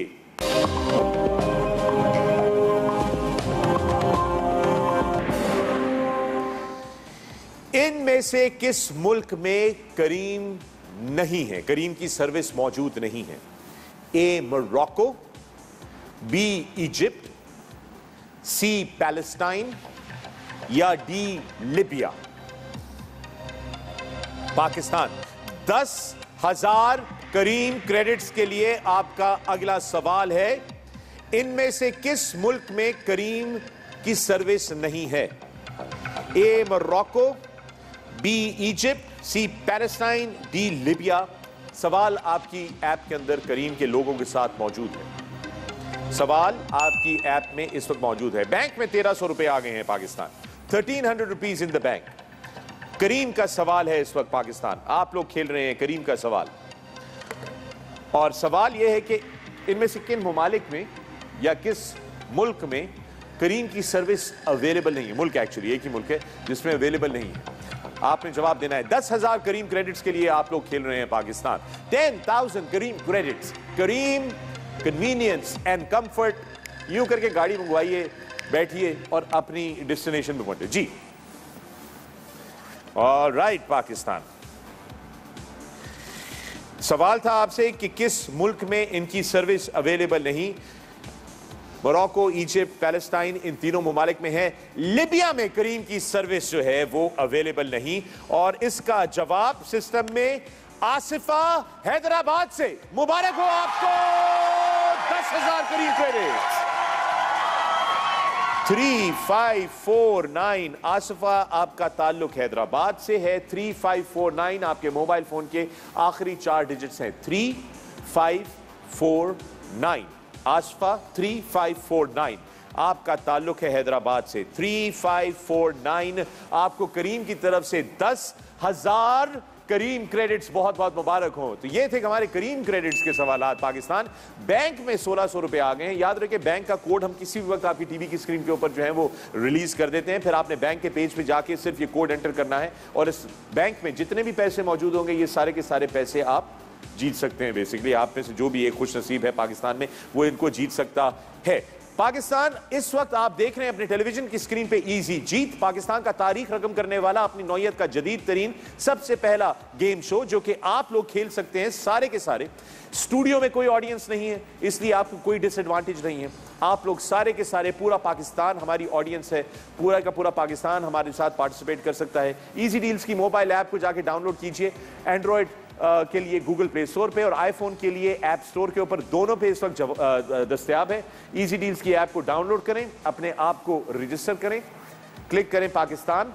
इनमें से किस मुल्क में करीम नहीं है, करीम की सर्विस मौजूद नहीं है? A Morocco, B Egypt, C Palestine या डी लिबिया। पाकिस्तान दस हजार करीम क्रेडिट्स के लिए आपका अगला सवाल है। इनमें से किस मुल्क में करीम की सर्विस नहीं है? A Morocco, B Egypt, C Palestine, D Libya. सवाल आपकी ऐप के अंदर करीम के लोगों के साथ मौजूद है। सवाल आपकी ऐप में इस वक्त मौजूद है। बैंक में तेरह सौ रुपए आ गए हैं Pakistan, thirteen hundred rupees in the bank. Careem का सवाल है इस वक्त पाकिस्तान, आप लोग खेल रहे हैं करीम का सवाल। और सवाल यह है कि इनमें से किन ममालिक में या किस मुल्क में करीम की सर्विस अवेलेबल नहीं है। मुल्क एक्चुअली एक ही मुल्क है जिसमें अवेलेबल नहीं है, आपने जवाब देना है। दस हजार करीम क्रेडिट्स के लिए आप लोग खेल रहे हैं Pakistan. Ten thousand Careem credits. Careem convenience and comfort यूं करके गाड़ी मंगवाइए, बैठिए और अपनी डेस्टिनेशन पे पहुंचे। जी ऑलराइट पाकिस्तान, सवाल था आपसे कि किस मुल्क में इनकी सर्विस अवेलेबल नहीं। मोरक्को, इजिप्ट, पैलेस्टाइन इन तीनों ममालिक में है। लिबिया में करीम की सर्विस जो है वो अवेलेबल नहीं और इसका जवाब सिस्टम में आसिफा हैदराबाद से। मुबारक हो आपको दस हजार Careem credits. Three five four nine Asifa आपका ताल्लुक हैदराबाद से है। थ्री फाइव फोर नाइन आपके मोबाइल फोन के आखिरी चार डिजिट्स हैं। Three five four nine Asifa, three five four nine आपका ताल्लुक है हैदराबाद से। थ्री फाइव फोर नाइन आपको करीम की तरफ से दस हजार करीम क्रेडिट्स बहुत बहुत मुबारक हो। तो ये थे हमारे करीम क्रेडिट्स के सवालात पाकिस्तान। बैंक में सोलह सौ रुपए आ गए हैं। याद रखिए बैंक का कोड हम किसी भी वक्त आपकी टीवी की स्क्रीन के ऊपर जो है वो रिलीज कर देते हैं। फिर आपने बैंक के पेज पे जाके सिर्फ ये कोड एंटर करना है और इस बैंक में जितने भी पैसे मौजूद होंगे ये सारे के सारे पैसे आप जीत सकते हैं। बेसिकली आप में से जो भी एक खुश नसीब है पाकिस्तान में वो इनको जीत सकता है। पाकिस्तान इस वक्त आप देख रहे हैं अपने टेलीविजन की स्क्रीन पे इजी जीत, पाकिस्तान का तारीख रकम करने वाला अपनी नौयत का जदीद तरीन सबसे पहला गेम शो जो कि आप लोग खेल सकते हैं सारे के सारे। स्टूडियो में कोई ऑडियंस नहीं है इसलिए आपको कोई डिसएडवांटेज नहीं है। आप लोग सारे के सारे पूरा पाकिस्तान हमारी ऑडियंस है, पूरा का पूरा पाकिस्तान हमारे साथ पार्टिसिपेट कर सकता है। ईजी डील्स की मोबाइल ऐप को जाके डाउनलोड कीजिए एंड्रॉयड Uh, के लिए गूगल प्ले स्टोर पे और आईफोन के लिए ऐप स्टोर के ऊपर, दोनों पे इस वक्त दस्तयाब है। इजी डील्स की ऐप को डाउनलोड करें, अपने आप को रजिस्टर करें, क्लिक करें पाकिस्तान,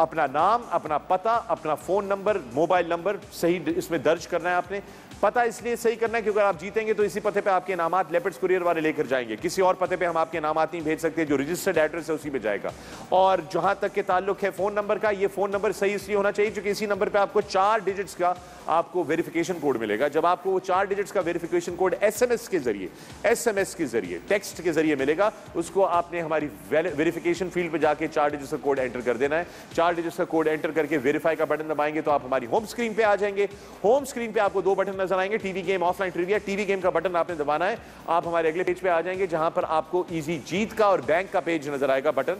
अपना नाम, अपना पता, अपना फ़ोन नंबर, मोबाइल नंबर सही इसमें दर्ज करना है आपने। पता इसलिए सही करना है क्योंकि अगर आप जीतेंगे तो इसी पते पे आपके इनामात लेपर्ड्स कुरियर वाले लेकर जाएंगे, किसी और पते पे हम आपके इनामात नहीं भेज सकते, जो रजिस्टर्ड एड्रेस है उसी पे जाएगा। और जहां तक के ताल्लुक है फ़ोन नंबर का, ये फ़ोन नंबर सही इसलिए होना चाहिए क्योंकि इसी नंबर पर आपको चार डिजिट्स का आपको वेरिफिकेशन कोड मिलेगा। जब आपको वो चार डिजिट्स का verification code S M S के जरिए एस एम एस के जरिए टेक्स्ट के जरिए मिलेगा, उसको आपने हमारी वेरिफिकेशन फील्ड पर जाके चार डिजिट्स का कोड एंटर कर देना है। चार डिजिट्स का कोड एंटर करके वेरीफाई का बटन दबाएंगे तो आप हमारी होम स्क्रीन पे आ जाएंगे। होम स्क्रीन पे आपको दो बटन नजर आएंगे, TV game, offline trivia. TV game का बटन आपने दबाना है, आप हमारे अगले पेज पे आ जाएंगे जहां पर आपको इजी जीत का और बैंक का पेज नजर आएगा बटन।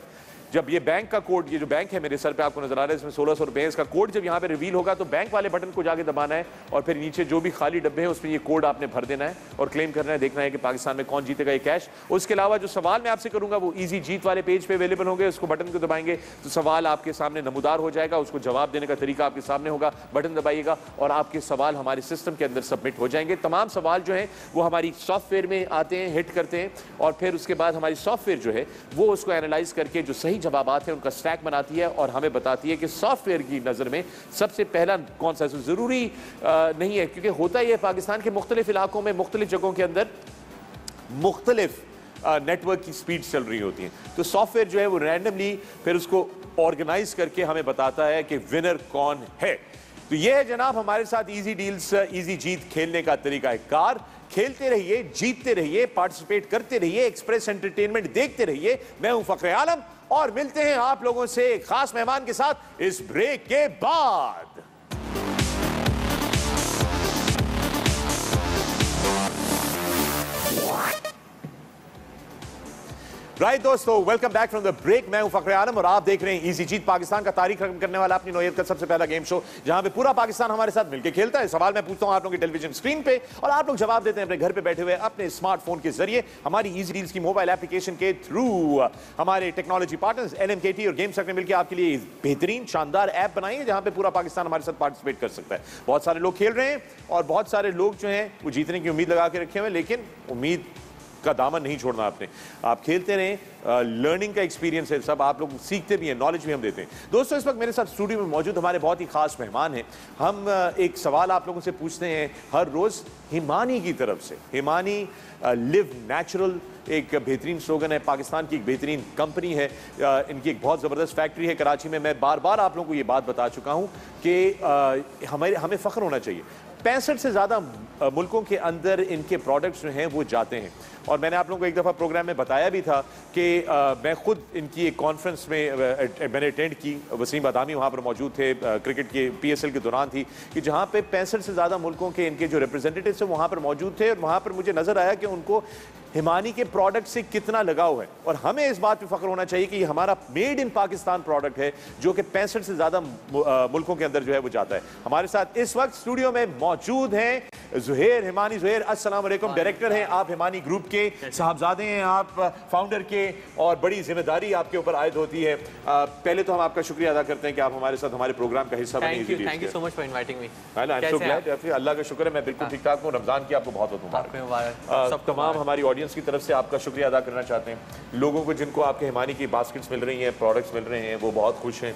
जब ये बैंक का कोड, ये जो बैंक है मेरे सर पे आपको नजर आ रहा है, इसमें सोलह सौ रुपये इसका कोड जब यहाँ पे रिवील होगा तो बैंक वाले बटन को जाके दबाना है और फिर नीचे जो भी खाली डब्बे हैं उसमें ये कोड आपने भर देना है और क्लेम करना है। देखना है कि पाकिस्तान में कौन जीतेगा ये कैश। उसके अलावा जो सवाल मैं आपसे करूँगा वो ईजी जीत वाले पेज पर अवेलेबल होंगे, उसको बटन को दबाएंगे तो सवाल आपके सामने नमूदार हो जाएगा, उसको जवाब देने का तरीका आपके सामने होगा, बटन दबाइएगा और आपके सवाल हमारे सिस्टम के अंदर सबमिट हो जाएंगे। तमाम सवाल जो हैं वो हमारी सॉफ्टवेयर में आते हैं, हिट करते हैं और फिर उसके बाद हमारी सॉफ्टवेयर जो है वो उसको एनालाइज करके जो सही जवाब आते हैं उनका स्टैक बनाती है और हमें बताती है कि सॉफ्टवेयर की नज़र में सबसे पहला कौन सा। ज़रूरी नहीं है, क्योंकि होता ही है पाकिस्तान के मुख्तलिफ इलाकों में मुख्तलिफ जगहों के अंदर मुख्तलिफ नेटवर्क की स्पीड चल रही होती है, तो सॉफ्टवेयर जो है वो रैंडमली फिर उसको ऑर्गेनाइज करके हमें बताता है कि विनर कौन है। तो ये है जनाब हमारे साथ इजी डील्स इजी जीत खेलने का तरीका है कार। खेलते रहिए, जीतते रहिए, पार्टिसिपेट करते रहिए, एक्सप्रेस एंटरटेनमेंट देखते रहिए। मैं हूं फखरे आलम और मिलते हैं आप लोगों से खास मेहमान के साथ इस ब्रेक के बाद। राइट दोस्तों, welcome back from the break. मैं हूं फखरे आलम और आप देख रहे हैं इजी जीत, पाकिस्तान का तारीख रकम करने वाला अपनी नौयत का सबसे पहला गेम शो, जहां पे पूरा पाकिस्तान हमारे साथ मिलकर खेलता है। सवाल मैं पूछता हूं आप लोगों की टेलीविजन स्क्रीन पे और आप लोग जवाब देते हैं अपने घर पे बैठे हुए अपने स्मार्टफोन के जरिए हमारी इजी डील्स की मोबाइल एप्लीकेशन के थ्रू। हमारे technology partners L M K T और गेम सेक्टर ने मिलकर आपके लिए बेहतरीन शानदार ऐप बनाई है जहां पे पूरा पाकिस्तान हमारे साथ पार्टिसिपेट कर सकता है। बहुत सारे लोग खेल रहे हैं और बहुत सारे लोग जो हैं वो जीतने की उम्मीद लगा के रखे हुए, लेकिन उम्मीद का दामन नहीं छोड़ना आपने। आप खेलते रहें, लर्निंग का एक्सपीरियंस है सब, आप लोग सीखते भी हैं, नॉलेज भी हम देते हैं। दोस्तों, इस वक्त मेरे साथ स्टूडियो में मौजूद हमारे बहुत ही खास मेहमान हैं। हम एक सवाल आप लोगों से पूछते हैं हर रोज़ हिमानी की तरफ से। हिमानी लिव नेचुरल एक बेहतरीन स्लोगन है, पाकिस्तान की एक बेहतरीन कंपनी है, इनकी एक बहुत ज़बरदस्त फैक्ट्री है कराची में। मैं बार बार आप लोगों को ये बात बता चुका हूँ कि हमारे हमें फ़ख्र होना चाहिए, पैंसठ से ज़्यादा मुल्कों के अंदर इनके प्रोडक्ट्स जो हैं वो जाते हैं। और मैंने आप लोगों को एक दफ़ा प्रोग्राम में बताया भी था कि आ, मैं ख़ुद इनकी एक कॉन्फ्रेंस में आ, आ, मैंने अटेंड की, वसीम बादामी वहाँ पर मौजूद थे, आ, क्रिकेट के पी एस एल के दौरान थी, कि जहाँ पे पैंसठ से ज़्यादा मुल्कों के इनके जो रिप्रेजेंटेटिव्स हैं वहाँ पर मौजूद थे और वहाँ पर मुझे नज़र आया कि उनको हिमानी के प्रोडक्ट से कितना लगाव है। और हमें इस बात पे फख्र होना चाहिए कि हमारा मेड इन पाकिस्तान प्रोडक्ट है जो कि पैंसठ से ज़्यादा मुल्कों के अंदर जो है वो जाता है। हमारे साथ इस वक्त स्टूडियो में मौजूद हैं ज़ुहेर, हिमानी ज़ुहेर अस्सलाम वालेकुम, डायरेक्टर हैं आप हिमानी ग्रुप के, साहबजादे हैं आप फाउंडर के, और बड़ी जिम्मेदारी आपके ऊपर आयद होती है। पहले तो हम आपका शुक्रिया अदा करते हैं कि आप हमारे साथ हमारे प्रोग्राम का हिस्सा बने। अल्लाह का शुक्र है मैं बिल्कुल ठीक ठाक हूँ। रमज़ान की आपको बहुत तमाम हमारी की तरफ से आपका शुक्रिया अदा करना चाहते हैं। लोगों को जिनको आपके हिमानी की बास्केट्स मिल रही हैं, प्रोडक्ट्स मिल रहे हैं, वो बहुत खुश हैं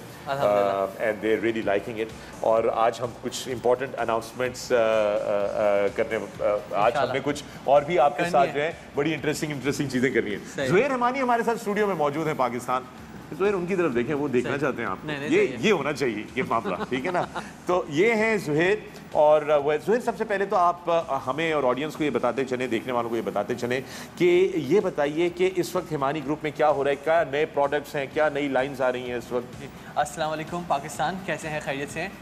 and they really liking it. और आज हम कुछ important announcements uh, uh, uh, करने uh, आज हमने कुछ और भी आपके साथ जो है बड़ी इंटरेस्टिंग इंटरेस्टिंग चीज़ें करनी है। ज़ुहेर हिमानी हमारे साथ स्टूडियो में मौजूद है पाकिस्तान, ज़ुहेर उनकी तरफ देखें, वो देखना चाहते हैं आप। ये ये होना चाहिए ये मामला, ठीक है ना। तो ये हैं ज़ुहेर, और ज़ुहेर सबसे पहले तो आप हमें और ऑडियंस को ये बताते चले, देखने वालों को ये बताते चले कि ये बताइए कि इस वक्त हिमानी ग्रुप में क्या हो रहा है, क्या नए प्रोडक्ट्स हैं, क्या नई लाइन्स आ रही हैं इस वक्त। अस्सलाम वालेकुम पाकिस्तान, कैसे हैं, खैरियत से हैं?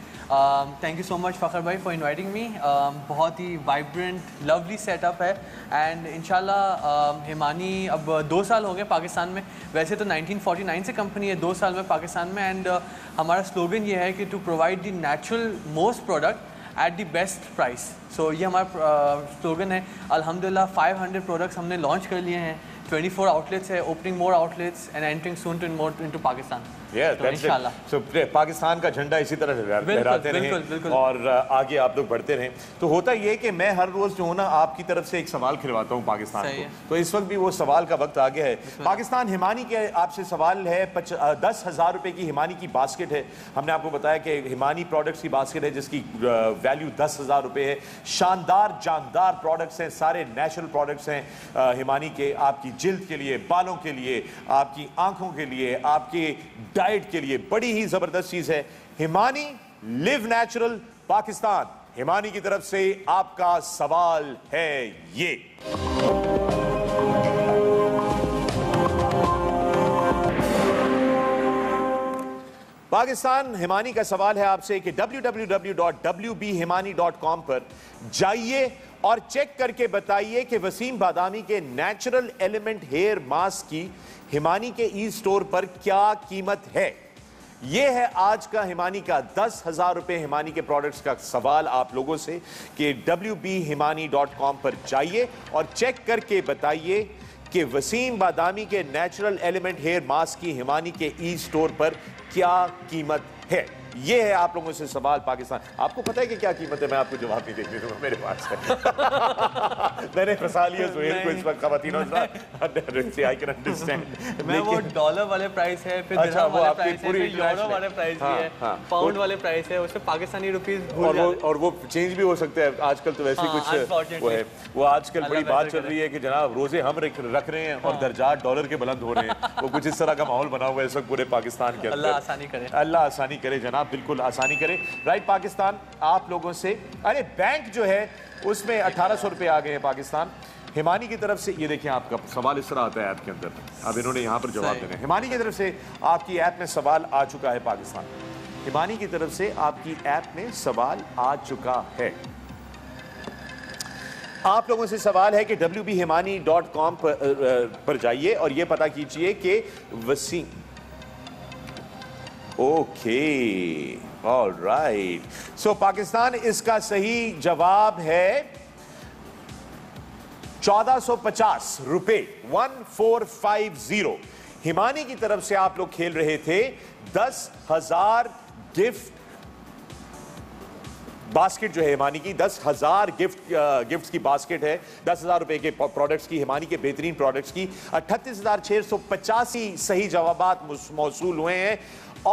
Thank you so much Fakhr भाई फॉर इन्वाइटिंग मी। बहुत ही वाइब्रेंट लवली सेटअप है एंड इंशाल्लाह हिमानी अब दो साल हो गए पाकिस्तान में, वैसे तो नाइनटीन फोर्टी नाइन से कंपनी है, दो साल में पाकिस्तान में। एंड uh, हमारा स्लोगन ये है कि to provide the natural most product at the best price. So ये हमारा स्लोगन है। अल्हम्दुलिल्लाह फाइव हंड्रेड प्रोडक्ट्स हमने लॉन्च कर लिए हैं, ट्वेंटी फोर आउटलेट्स है, opening more outlets and entering soon to more into Pakistan. Yes that's it. So Pakistan का झंडा इसी तरह लहराते रहें और आगे आप लोग बढ़ते रहें। तो होता ये है कि मैं हर रोज़ जो हूँ ना आपकी तरफ से एक सवाल खिलवाता हूँ पाकिस्तान को, तो इस वक्त भी वो सवाल का वक्त आ गया है। पाकिस्तान हिमानी के आपसे सवाल है, दस हज़ार रुपये की हिमानी की बास्केट है। हमने आपको बताया कि हिमानी प्रोडक्ट्स की बास्केट है जिसकी वैल्यू दस हज़ार रुपये है। शानदार जानदार प्रोडक्ट्स हैं, सारे नेचुरल प्रोडक्ट्स हैं हिमानी के, आपकी जिल्द के लिए, बालों के लिए, आपकी आंखों के लिए, आपके डाइट के लिए। बड़ी ही जबरदस्त चीज है हिमानी लिव नेचुरल पाकिस्तान। हिमानी की तरफ से आपका सवाल है ये। पाकिस्तान हिमानी का सवाल है आपसे कि W W W dot W B Himani dot com पर जाइए और चेक करके बताइए कि वसीम बादामी के नेचुरल एलिमेंट हेयर मास्क की हिमानी के ई स्टोर पर क्या कीमत है। ये है आज का हिमानी का दस हजार रुपये हिमानी के प्रोडक्ट्स का सवाल आप लोगों से कि W B Himani dot com पर जाइए और चेक करके बताइए कि वसीम बादामी के नेचुरल एलिमेंट हेयर मास्क की हिमानी के ई स्टोर पर क्या कीमत है। ये है आप लोगों से सवाल पाकिस्तान। आपको पता है कि क्या कीमत है? मैं आपको जवाब नहीं देने दूंगा, मेरे पास है। मैंने फंसा लिया ज़ुहैर को इस वक्त खवातीनों से। I can understand. मैं वो डॉलर वाले प्राइस है, फिर अच्छा, वो आपकी पूरी यूरो वाले प्राइस भी है, पाउंड वाले प्राइस है, उससे पाकिस्तानी रुपीस भूल जाते हैं और वो चेंज भी हो सकते हैं। आजकल तो वैसे कुछ वो है, वो आजकल बड़ी बात चल रही है कि जनाब रोजे हम रख रहे हैं और दर्जात डॉलर के बुलंद हो रहे हैं। वो कुछ इस तरह का माहौल बना हुआ है इस वक्त पूरे पाकिस्तान के अंदर। अल्लाह आसानी करे, अल्लाह आसानी करे जनाब, बिल्कुल आसानी करें। राइट पाकिस्तान, आप लोगों से अरे बैंक जो है उसमें अठारह सौ रुपये आ गए हैं पाकिस्तान। हिमानी की तरफ से ये देखिए आपका सवाल इस तरह आता है ऐप के अंदर। अब इन्होंने यहाँ पर जवाब देना है। हिमानी की तरफ से आपकी ऐप में सवाल आ चुका है पाकिस्तान। हिमानी की तरफ से आपकी ऐप में सवाल आ चुका है। आप लोगों से सवाल है कि W B Himani dot com पर, पर जाइए और ये पता कीजिए कि Wasim okay alright so Pakistan इसका सही जवाब है चौदह सौ पचास रुपए one four five zero. Himani की तरफ से आप लोग खेल रहे थे दस हजार गिफ्ट बास्केट जो है हिमानी की। दस हज़ार गिफ्ट गिफ्ट्स की बास्केट है, दस हज़ार रुपये के प्रोडक्ट्स की, हिमानी के बेहतरीन प्रोडक्ट्स की। अट्ठतीस हज़ार छः सौ पचासी सही जवाबात मौसूल हुए हैं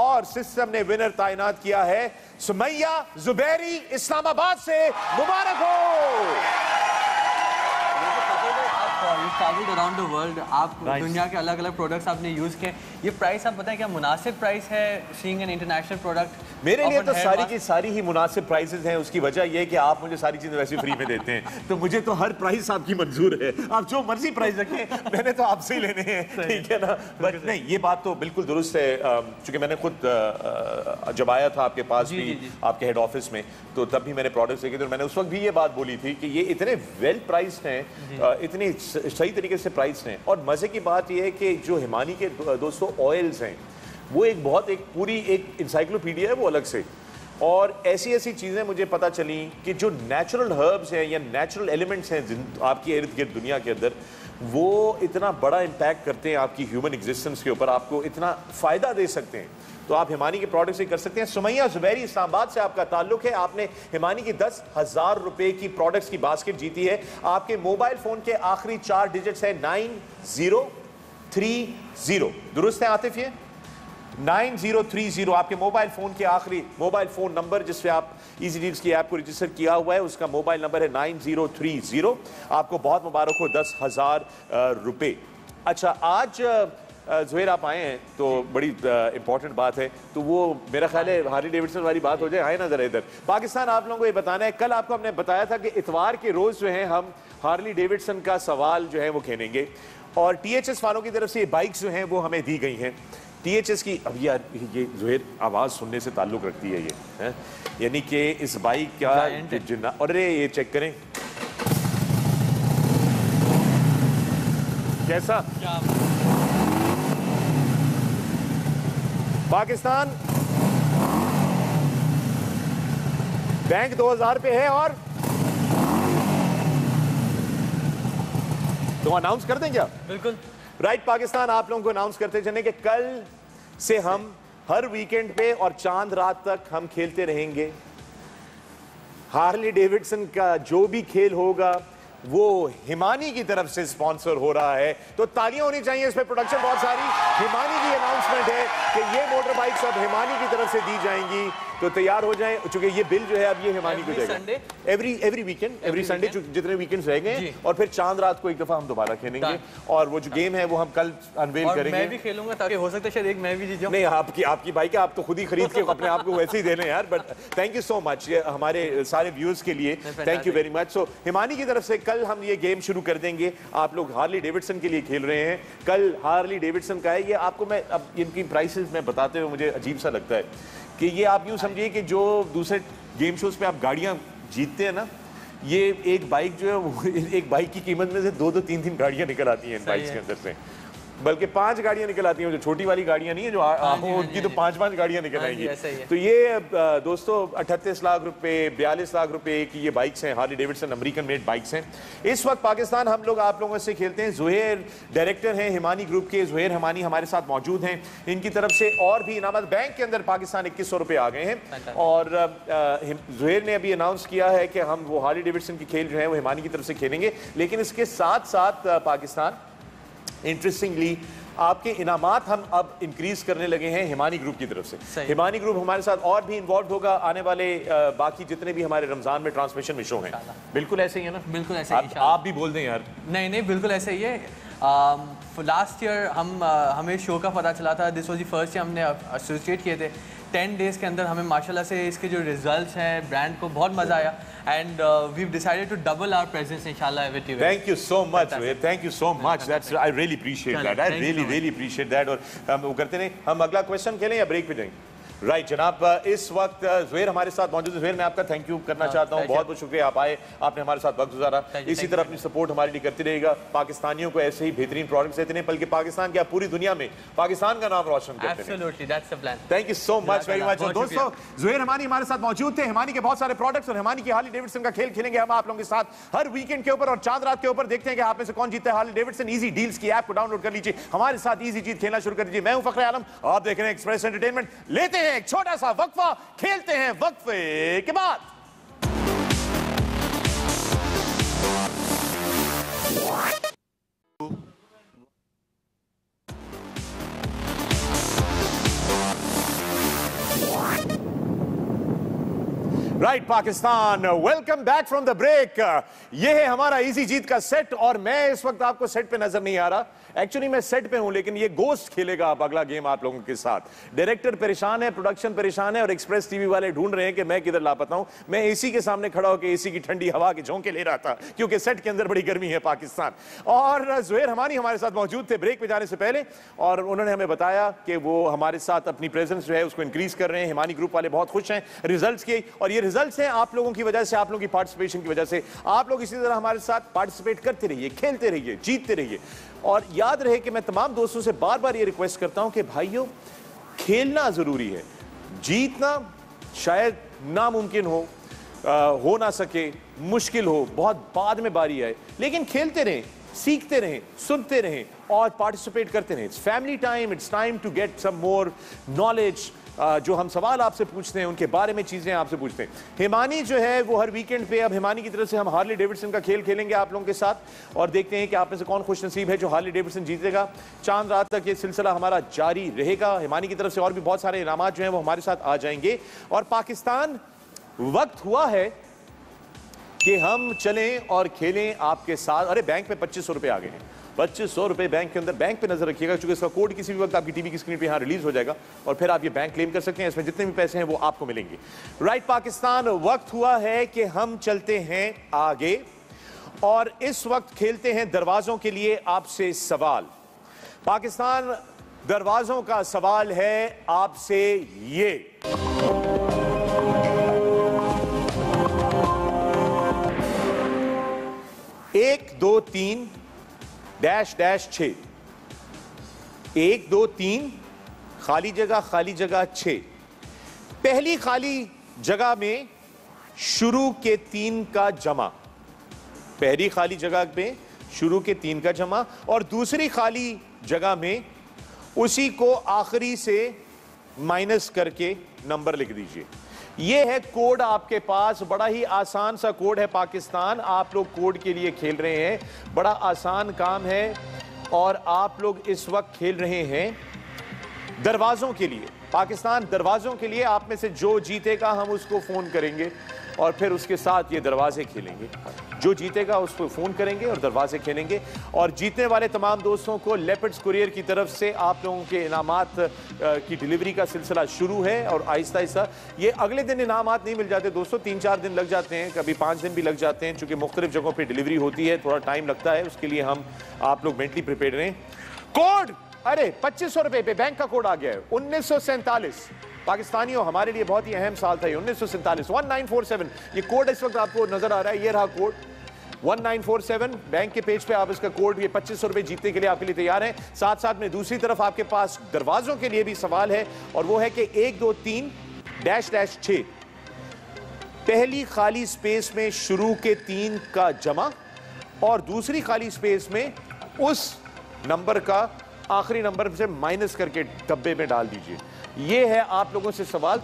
और सिस्टम ने विनर तायनात किया है सुमैया जुबैरी इस्लामाबाद से। मुबारक हो। अराउंड द वर्ल्ड आप दुनिया के अलग अलग प्रोडक्ट्स आपने यूज़ किए। ये प्राइस आप बताएं क्या मुनासिब प्राइस है सीइंग एन इंटरनेशनल प्रोडक्ट? मेरे लिए तो सारी की सारी ही मुनासिब प्राइसेस हैं। उसकी वजह यह कि आप मुझे सारी चीज़ें वैसे फ्री में देते हैं तो मुझे तो हर प्राइस आपकी मंजूर है, आप जो मर्जी प्राइस रखें, मैंने तो आपसे ही लेने हैं, ठीक है ना। बट नहीं, ये बात तो बिल्कुल दुरुस्त है चूँकि मैंने खुद जब आया था आपके पास भी, आपके हेड ऑफिस में, तो तब भी मैंने प्रोडक्ट्स देखे थे। मैंने उस वक्त भी ये बात बोली थी कि ये इतने वेल प्राइस्ड हैं, इतनी सही तरीके से प्राइस हैं। और मज़े की बात यह है कि जो हिमानी के दोस्तों ऑयल्स हैं वो एक बहुत एक पूरी एक इंसाइक्लोपीडिया है वो अलग से, और ऐसी ऐसी चीज़ें मुझे पता चली कि जो नेचुरल हर्ब्स हैं या नेचुरल एलिमेंट्स हैं जिन आपके इर्द गिर्द दुनिया के अंदर, वो इतना बड़ा इम्पैक्ट करते हैं आपकी ह्यूमन एग्जिस्टेंस के ऊपर, आपको इतना फ़ायदा दे सकते हैं। तो आप हिमानी के प्रोडक्ट से कर सकते हैं। सुमैया जुबैरी इस्लामाबाद से आपका ताल्लुक है। आपने हिमानी की दस हज़ार रुपये की प्रोडक्ट्स की बास्केट जीती है। आपके मोबाइल फ़ोन के आखिरी चार डिजिट्स हैं नाइन ज़ीरो थ्री ज़ीरो। दुरुस्त है आतिफ? ये नाइन ज़ीरो थ्री ज़ीरो आपके मोबाइल फ़ोन के आखिरी मोबाइल फ़ोन नंबर जिस पे आप इजी डील्स की ऐप को रजिस्टर किया हुआ है, उसका मोबाइल नंबर है नाइन ज़ीरो थ्री ज़ीरो। आपको बहुत मुबारक हो दस हज़ार रुपये। अच्छा, आज ज़ुहैर आप आए हैं तो बड़ी इंपॉर्टेंट बात है, तो वो मेरा ख्याल है हार्ली डेविडसन वाली बात हो जाए। आए ना ज़रा इधर। पाकिस्तान, आप लोगों को ये बताना है, कल आपको हमने बताया था कि इतवार के रोज़ जो है हम हार्ली डेविडसन का सवाल जो है वो खेलेंगे और टी एच एस वालों की तरफ से ये बाइक्स जो हैं वो हमें दी गई हैं। टीएचएस की अब यार ये ज़ुहैर आवाज़ सुनने से ताल्लुक़ रखती है ये है? यानी कि इस बाइक का जिन्ना, अरे ये चेक करें कैसा। पाकिस्तान बैंक दो हज़ार पे है और तो अनाउंस कर दें क्या? बिल्कुल राइट right, पाकिस्तान, आप लोगों को अनाउंस करते चले कि कल से हम हर वीकेंड पे और चांद रात तक हम खेलते रहेंगे हार्ली डेविडसन का जो भी खेल होगा वो हिमानी की तरफ से स्पॉन्सर हो रहा है। तो तालियां होनी चाहिए इसमें प्रोडक्शन बहुत सारी। हिमानी की अनाउंसमेंट है कि ये मोटर बाइक सब हिमानी की तरफ से दी जाएंगी, तो तैयार हो जाएं क्योंकि ये बिल जो है अब ये हिमानी को जाएगा every every weekend every Sunday जितने वीकेंड्स रह गए, और फिर चांद रात को एक दफा हम दोबारा खेलेंगे और वो जो गेम है वो हम कल अनवेल करेंगे। मैं भी खेलूंगा ताकि हो सकता है शायद एक मैं भी जीत जाऊं। नहीं, आपकी आपकी बाइक है, आप तो खुद ही खरीद के अपने आप को वैसे ही दे रहे हैं यार। But thank you so much हमारे सारे व्यूअर्स के लिए, thank you very much. So Himani की तरफ से कल हम ये गेम शुरू कर देंगे। आप लोग हार्ली डेविडसन के लिए खेल रहे हैं, कल हार्ली डेविडसन का है ये। आपको मैं अब इनकी प्राइसेस में बताते हुए मुझे अजीब सा लगता है कि ये आप यूँ समझिए कि जो दूसरे गेम शोज पे आप गाड़ियाँ जीतते हैं ना, ये एक बाइक जो है, एक बाइक की कीमत में से दो दो तीन तीन गाड़ियाँ निकल आती हैं इन बाइक्स के अंदर से, बल्कि पांच गाड़ियाँ निकल आती हैं, जो छोटी वाली गाड़ियाँ नहीं है जो आपको उनकी तो पांच पांच गाड़ियाँ निकल आएंगी। तो ये दोस्तों अठतीस लाख रुपए, बयालीस लाख रुपए की ये बाइक्स हैं, Harley Davidson American made bikes हैं। इस वक्त पाकिस्तान हम लोग आप लोगों से खेलते हैं। ज़ुहैर डायरेक्टर हैं हिमानी ग्रुप के, ज़ुहैर हिमानी हमारे साथ मौजूद हैं। इनकी तरफ से और भी इनामत बैंक के अंदर पाकिस्तान इक्कीस सौ रुपये आ गए हैं और ज़ुहैर ने अभी अनाउंस किया है कि हम वो हार्ली डेविडसन की खेल जो है वो हिमानी की तरफ से खेलेंगे, लेकिन इसके साथ साथ पाकिस्तान इंटरेस्टिंगली आपके इनामात हम अब इंक्रीज करने लगे हैं हिमानी ग्रुप की तरफ से। हिमानी ग्रुप हमारे साथ और भी इन्वॉल्व होगा आने वाले आ, बाकी जितने भी हमारे रमजान में ट्रांसमिशन में शो हैं। बिल्कुल ऐसे ही है ना? बिल्कुल ऐसे ही। आप, आप भी बोल दें यार। नहीं नहीं बिल्कुल ऐसे ही है। लास्ट ईयर हम हमें शो का पता चला था, this was the first year हमने एसोसिएट किए थे। टेन डेज़ के अंदर हमें माशाल्लाह से इसके जो रिजल्ट्स हैं ब्रांड को बहुत मज़ा आया and we decided to double our presence इंशाल्लाह with you. Thank you so much, thank you so much, that's I really appreciate that, I really really appreciate that. और हम वो करते नहीं, हम अगला क्वेश्चन खेलें या ब्रेक पे जाएंगे? राइट right, जनाब इस वक्त ज़ुहैर हमारे साथ मौजूद है। ज़ुहैर मैं आपका थैंक यू करना चाहता हूँ, बहुत बहुत शुक्रिया आप आए, आपने हमारे साथ वक्त गुजारा। इसी तरह अपनी सपोर्ट हमारे लिए करते रहिएगा। पाकिस्तानियों को ऐसे ही बेहतरीन प्रोडक्ट्स देते हैं, बल्कि पाकिस्तान क्या पूरी दुनिया में पाकिस्तान का नाम रोशन करते हैं। Thank you so much very much. दोस्तों ज़ुहैर हिमानी हमारे साथ मौजूद थे, हिमानी के बहुत सारे प्रोडक्ट्स और हिमानी की हार्ली डेविडसन का खेल खेलेंगे हम आप लोगों के साथ हर वीकेंड के ऊपर और चांद रात के ऊपर। देखते हैं कि आप में से कौन जीतता है हार्ली डेविडसन ईजी डील्स की ऐप को डाउनलोड कर लीजिए, हमारे साथ ईजी जीत खेलना शुरू कर दीजिए। मैं हूँ फखरे आलम, आप देख रहे हैं एक्सप्रेस एंटरटेनमेंट। लेते हैं एक छोटा सा वक्फा, खेलते हैं वक्फे के बाद। Right Pakistan, welcome back from the break. ये है हमारा इजी जीत का सेट और मैं इस वक्त आपको सेट पे नजर नहीं आ रहा, एक्चुअली मैं सेट पे हूं, लेकिन ये गोस्ट खेलेगा अब अगला गेम आप लोगों के साथ। डायरेक्टर परेशान है, प्रोडक्शन परेशान है और एक्सप्रेस टीवी वाले ढूंढ रहे हैं कि मैं किधर लापता हूं। मैं एसी के सामने खड़ा होकर एसी की ठंडी हवा के झोंके ले रहा था क्योंकि सेट के अंदर बड़ी गर्मी है पाकिस्तान। और ज़ुहैर हिमानी हमारे साथ मौजूद थे ब्रेक पे जाने से पहले और उन्होंने हमें बताया कि वो हमारे साथ अपनी प्रेजेंस जो है उसको इंक्रीज कर रहे हैं। हिमानी ग्रुप वाले बहुत खुश हैं रिजल्ट के, और ये रिजल्ट्स हैं आप लोगों की वजह से, आप लोगों की पार्टिसिपेशन की वजह से। आप लोग इसी तरह हमारे साथ पार्टिसिपेट करते रहिए, खेलते रहिए, जीतते रहिए। और याद रहे कि मैं तमाम दोस्तों से बार बार ये रिक्वेस्ट करता हूं कि भाइयों खेलना जरूरी है, जीतना शायद नामुमकिन हो, आ, हो ना सके, मुश्किल हो, बहुत बाद में बारी आए, लेकिन खेलते रहें, सीखते रहें, सुनते रहें और पार्टिसिपेट करते रहें। It's family time, it's time to get some more knowledge. जो हम सवाल आपसे पूछते हैं उनके बारे में चीज़ें आपसे पूछते हैं। हिमानी जो है वो हर वीकेंड पे, अब हिमानी की तरफ से हम हार्ली डेविडसन का खेल खेलेंगे आप लोगों के साथ और देखते हैं कि आप में से कौन खुश नसीब है जो हार्ली डेविडसन जीतेगा। चांद रात तक ये सिलसिला हमारा जारी रहेगा। हिमानी की तरफ से और भी बहुत सारे इनामात जो हैं वो हमारे साथ आ जाएंगे। और पाकिस्तान वक्त हुआ है कि हम चलें और खेलें आपके साथ। अरे बैंक में पच्चीस सौ रुपये आ गए हैं, पच्चीस सौ रुपये बैंक के अंदर। बैंक पे नजर रखिएगा क्योंकि इसका कोड किसी भी वक्त आपकी टीवी की स्क्रीन पे यहाँ रिलीज हो जाएगा और फिर आप ये बैंक क्लेम कर सकते हैं। इसमें जितने भी पैसे हैं वो आपको मिलेंगे। राइट पाकिस्तान, वक्त हुआ है कि हम चलते हैं आगे और इस वक्त खेलते हैं दरवाजों के लिए आपसे सवाल। पाकिस्तान दरवाजों का सवाल है आपसे ये, एक दो तीन डैश डैश छ, एक दो तीन खाली जगह खाली जगह छ। पहली खाली जगह में शुरू के तीन का जमा, पहली खाली जगह में शुरू के तीन का जमा और दूसरी खाली जगह में उसी को आखिरी से माइनस करके नंबर लिख दीजिए। ये है कोड आपके पास, बड़ा ही आसान सा कोड है पाकिस्तान। आप लोग कोड के लिए खेल रहे हैं, बड़ा आसान काम है और आप लोग इस वक्त खेल रहे हैं दरवाजों के लिए। पाकिस्तान दरवाजों के लिए, आप में से जो जीतेगा हम उसको फ़ोन करेंगे और फिर उसके साथ ये दरवाजे खेलेंगे। जो जीतेगा उसको फ़ोन करेंगे और दरवाजे खेलेंगे और जीतने वाले तमाम दोस्तों को लेपर्ड्स कुरियर की तरफ से आप लोगों के इनामात की डिलीवरी का सिलसिला शुरू है। और आहिस्ता आहिस्ता, ये अगले दिन इनामात नहीं मिल जाते दोस्तों, तीन चार दिन लग जाते हैं, कभी पाँच दिन भी लग जाते हैं, चूँकि मुख्तलिफ जगहों पर डिलीवरी होती है, थोड़ा टाइम लगता है, उसके लिए हम आप लोग मेंटली प्रिपेयर रहें। कोड अरे पच्चीस सौ रुपए पे बैंक का कोड आ गया है। उन्नीस सौ सैंतालीस पाकिस्तानियों हमारे लिए बहुत ही अहम साल था ये उन्नीस सौ सैंतालीस। उन्नीस सौ सैंतालीस ये कोड इस वक्त आपको नजर आ रहा है, ये रहा कोड उन्नीस सौ सैंतालीस। बैंक के पेज पे आप इसका कोड, ये पच्चीस सौ रुपए जीतने के लिए आपके लिए तैयार हैं। साथ साथ में दूसरी तरफ आपके पास दरवाजों के लिए भी सवाल है और वो है कि एक दो तीन डैश डैश छ पहली खाली स्पेस में शुरू के तीन का जमा और दूसरी खाली स्पेस में उस नंबर का आखिरी नंबर से माइनस करके डब्बे में डाल दीजिए। ये है आप लोगों से सवाल,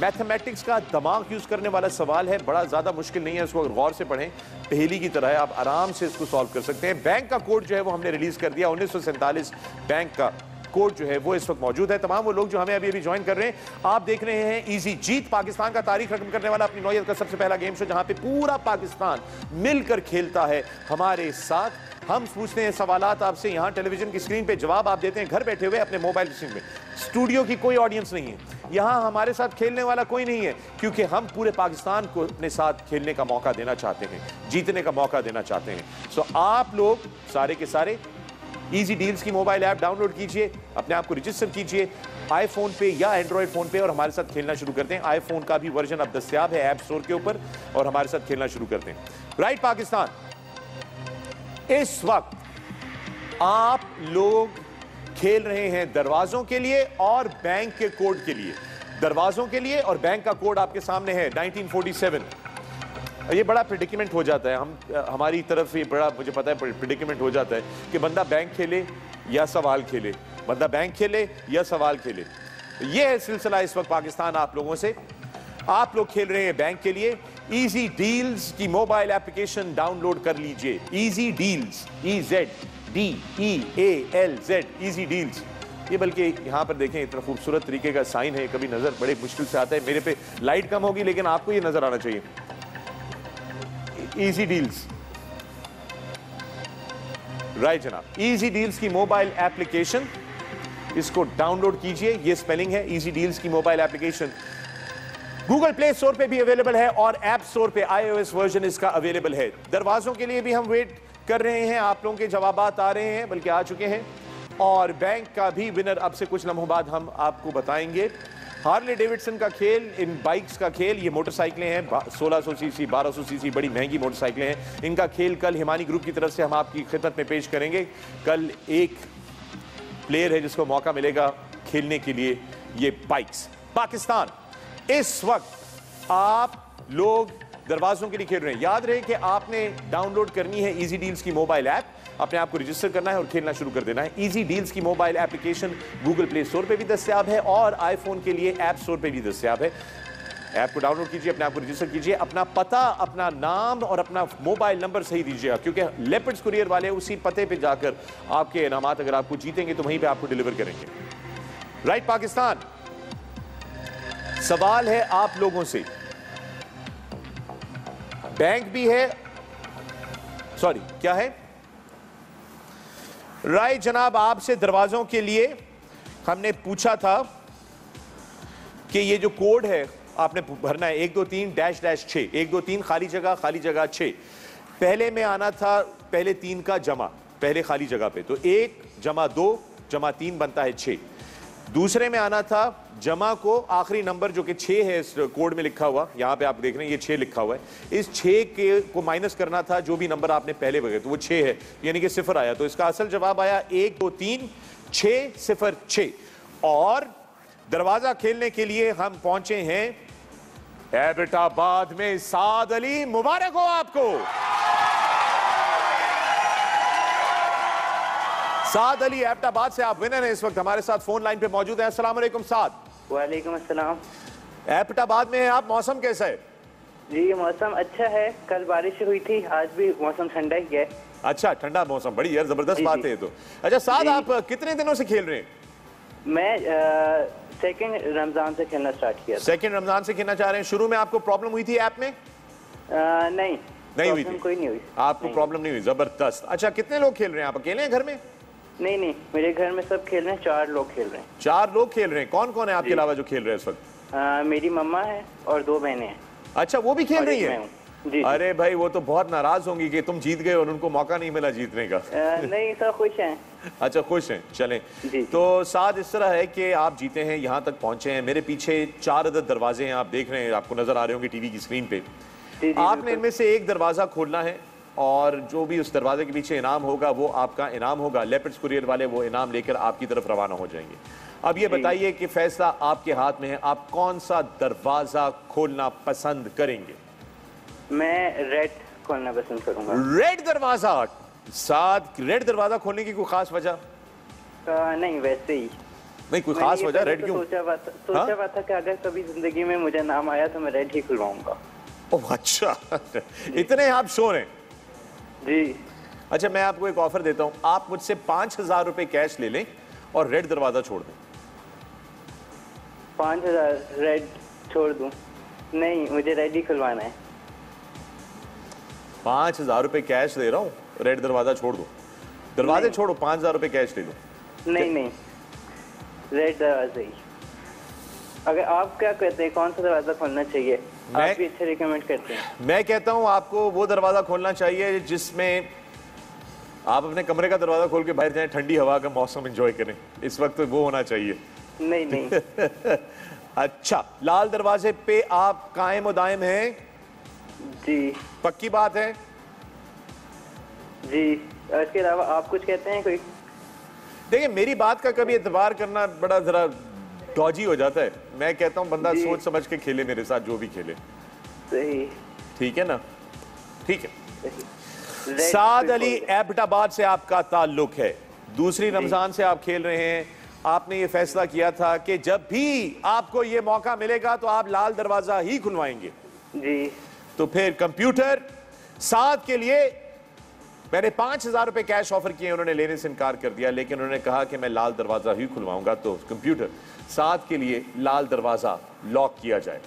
मैथमेटिक्स का दिमाग यूज करने वाला सवाल है, बड़ा ज्यादा मुश्किल नहीं है, इसको गौर से पढ़ें, पहेली की तरह है, आप आराम से इसको सॉल्व कर सकते हैं। बैंक का कोड जो है वो हमने रिलीज कर दिया, उन्नीस सौ सैंतालीस बैंक का कोड जो है वो इस वक्त मौजूद है। तमाम वो लोग जो हमें अभी अभी ज्वाइन कर रहे हैं, आप देख रहे हैं इजी जीत, पाकिस्तान का तारीख रकम करने वाला अपनी नौयत का सबसे पहला गेम शो, जहां पे पूरा पाकिस्तान मिलकर खेलता है हमारे साथ। हम पूछते हैं सवालात आपसे, यहाँ टेलीविजन की स्क्रीन पे जवाब आप देते हैं घर बैठे हुए अपने मोबाइल स्क्रीन पे। स्टूडियो की कोई ऑडियंस नहीं है, यहाँ हमारे साथ खेलने वाला कोई नहीं है, क्योंकि हम पूरे पाकिस्तान को अपने साथ खेलने का मौका देना चाहते हैं, जीतने का मौका देना चाहते हैं। सो आप लोग सारे के सारे इजी डील्स की मोबाइल ऐप डाउनलोड कीजिए, अपने आप को रजिस्टर कीजिए आईफोन पे या एंड्रॉयड फ़ोन पे और हमारे साथ खेलना शुरू करते हैं। आईफोन का भी वर्जन अब दस्तयाब है ऐप स्टोर के ऊपर और हमारे साथ खेलना शुरू करते हैं। राइट पाकिस्तान, इस वक्त आप लोग खेल रहे हैं दरवाजों के लिए और बैंक के कोड के लिए। दरवाजों के लिए और बैंक का कोड आपके सामने है नाइनटीन फोर्टी सेवन। ये बड़ा प्रेडिकमेंट हो जाता है, हम हमारी तरफ ये बड़ा, मुझे पता है, प्रेडिकमेंट हो जाता है कि बंदा बैंक खेले या सवाल खेले, बंदा बैंक खेले या सवाल खेले। ये है सिलसिला इस वक्त पाकिस्तान आप लोगों से। आप लोग खेल रहे हैं बैंक के लिए। इजी डील्स की मोबाइल एप्लीकेशन डाउनलोड कर लीजिए, easy Deals, E Z D E A L Z, Easy deals. ये बल्कि यहाँ पर देखें, इतना खूबसूरत तरीके का साइन है, कभी नज़र बड़े मुश्किल से आता है। मेरे पे लाइट कम होगी लेकिन आपको ये नज़र आना चाहिए, इजी डील्स। राइट जनाब, इजी डील्स की मोबाइल एप्लीकेशन, इसको डाउनलोड कीजिए। ये स्पेलिंग है इजी डील्स की mobile application. Google Play Store पे भी अवेलेबल है और ऐप स्टोर पे आईओएस वर्जन इसका अवेलेबल है। दरवाजों के लिए भी हम वेट कर रहे हैं, आप लोगों के जवाबात आ रहे हैं, बल्कि आ चुके हैं, और बैंक का भी विनर अब से कुछ लम्हों बाद हम आपको बताएंगे। हार्ले डेविडसन का खेल, इन बाइक्स का खेल, ये मोटरसाइकिलें हैं सोलह सौ सीसी, बारह सौ सीसी, बड़ी महंगी मोटरसाइकिलें हैं। इनका खेल कल हिमानी ग्रुप की तरफ से हम आपकी खिदमत में पेश करेंगे। कल एक प्लेयर है जिसको मौका मिलेगा खेलने के लिए ये बाइक्स। पाकिस्तान, इस वक्त आप लोग दरवाजों के लिए खेल रहे हैं। याद रहे कि आपने डाउनलोड करनी है इजी डील्स की मोबाइल ऐप, अपने आप को रजिस्टर करना है और खेलना शुरू कर देना है। इजी डील्स की mobile application Google Play Store पे भी दस्तयाब है और आईफोन के लिए ऐप स्टोर पे भी दस्तयाब है। ऐप को डाउनलोड कीजिए, अपने आप को रजिस्टर कीजिए, अपना पता, अपना नाम और अपना मोबाइल नंबर सही दीजिएगा, क्योंकि लेपर्ड्स कुरियर वाले उसी पते पर जाकर आपके इनामात अगर आपको जीतेंगे तो वहीं पर आपको डिलीवर करेंगे। राइट पाकिस्तान, सवाल है आप लोगों से, बैंक भी है, सॉरी क्या है, राइट जनाब। आपसे दरवाजों के लिए हमने पूछा था कि ये जो कोड है आपने भरना है, एक दो तीन डैश डैश छः, एक दो तीन खाली जगह खाली जगह छः, पहले में आना था पहले तीन का जमा, पहले खाली जगह पे, तो एक जमा दो जमा तीन बनता है छः। दूसरे में आना था जमा को आखिरी नंबर जो कि छः है इस कोड में लिखा हुआ, यहाँ पे आप देख रहे हैं ये छः लिखा हुआ है, इस छः के को माइनस करना था जो भी नंबर आपने पहले भरे तो वो छः है, यानी कि सिफर आया, तो इसका असल जवाब आया एक दो तीन छः सिफर छः। और दरवाज़ा खेलने के लिए हम पहुँचे हैं एबटाबाद में। साद अली, मुबारक हो आपको। साद अली एबटाबाद से आप विनर हैं, इस वक्त हमारे साथ फोन लाइन पे मौजूद हैं। अस्सलाम वालेकुम साद। वालेकुम अस्सलाम। एबटाबाद में हैं आप, मौसम कैसा है? जी मौसम अच्छा है, कल बारिश हुई थी, आज भी मौसम ठंडा ही है। अच्छा ठंडा मौसम, बड़ी यार जबरदस्त बात है तो। अच्छा साद, आप कितने दिनों से खेल रहे हैं? मैं सेकेंड रमजान से खेलना स्टार्ट किया। सेकेंड रमजान से खेलना चाह रहे हैं। शुरू में आपको प्रॉब्लम हुई थी ऐप में? नहीं नहीं हुई थी, कोई नहीं हुई आपको प्रॉब्लम, नहीं हुई, जबरदस्त। अच्छा कितने लोग खेल रहे हैं आप, अकेले हैं घर में? नहीं नहीं, मेरे घर में सब खेल रहे हैं, चार लोग खेल रहे हैं। चार लोग खेल रहे हैं, कौन कौन है आपके अलावा जो खेल रहे हैं इस वक्त? आ, मेरी मम्मा है और दो बहनें हैं। अच्छा वो भी खेल रही है? अरे भाई वो तो बहुत नाराज होंगी कि तुम जीत गए और उनको मौका नहीं मिला जीतने का। आ, नहीं सर खुश हैं। अच्छा खुश हैं, चलें। तो साथ इस तरह है कि आप जीते हैं, यहाँ तक पहुँचे हैं। मेरे पीछे चार अदद दरवाजे हैं, आप देख रहे हैं, आपको नजर आ रहे होंगे टीवी की स्क्रीन पे। आपने इनमें से एक दरवाजा खोलना है और जो भी उस दरवाजे के पीछे इनाम होगा वो आपका इनाम होगा। लेपर्ड्स कुरियर वाले वो इनाम लेकर आपकी तरफ रवाना हो जाएंगे। अब ये बताइए कि फैसला आपके हाथ में है, आप कौन सा दरवाजा खोलना पसंद करेंगे? मैं रेड खोलना पसंद करूंगा। रेड दरवाजा? साथ रेड दरवाजा खोलने की कोई खास वजह? नहीं वैसे ही। नहीं कोई खास वजह? रेड क्यों? सोचा हुआ था कि अगर कभी जिंदगी में मुझे नाम आया तो मैं रेड ही खुलवाऊंगा। ओह अच्छा, इतने आप शोर हैं जी। अच्छा मैं आपको एक ऑफर देता हूँ, आप मुझसे पाँच हजार रुपये कैश ले लें और रेड दरवाजा छोड़ दें। पाँच हजार रेड छोड़ दूँ? नहीं मुझे रेड ही खुलवाना है। पाँच हजार रुपये कैश दे रहा हूँ, रेड दरवाजा छोड़ दो। दरवाजे छोड़ो, पाँच हजार रुपये कैश ले दो। नहीं नहीं रेड दरवाजे ही। अगर आप क्या कहते हैं कौन सा दरवाजा खोलना चाहिए? मैं, आप भी अच्छे रिकमेंड करते हैं। मैं कहता हूं आपको वो दरवाजा खोलना चाहिए जिसमें आप अपने कमरे का दरवाजा खोल के बाहर जाएं, ठंडी हवा का मौसम एंजॉय करें। इस वक्त तो वो होना चाहिए। नहीं नहीं अच्छा लाल दरवाजे पे आप कायम उदायम हैं जी? पक्की बात है जी। इसके अलावा आप कुछ कहते हैं? कोई देखिए मेरी बात का कभी एतबार करना बड़ा जरा डॉजी हो जाता है। मैं कहता हूँ बंदा सोच समझ के खेले, मेरे साथ जो भी खेले। सही ठीक है ना? ठीक है। साद अली एबटाबाद से आपका ताल्लुक है, दूसरी रमजान से आप खेल रहे हैं। आपने ये फैसला किया था कि जब भी आपको ये मौका मिलेगा तो आप लाल दरवाजा ही खुलवाएंगे जी। तो फिर कंप्यूटर साद के लिए मैंने पाँच हज़ार रुपये कैश ऑफर किए, उन्होंने लेने से इनकार कर दिया, लेकिन उन्होंने कहा कि मैं लाल दरवाज़ा ही खुलवाऊंगा। तो कंप्यूटर साद के लिए लाल दरवाज़ा लॉक किया जाए।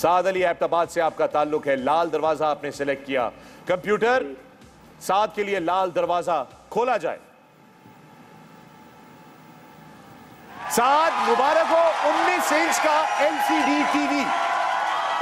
साद अली एबटाबाद से आपका ताल्लुक है, लाल दरवाज़ा आपने सेलेक्ट किया। कंप्यूटर साद के लिए लाल दरवाज़ा खोला जाए। साद मुबारक हो, उन्नीस इंच का एलसीडी टीवी,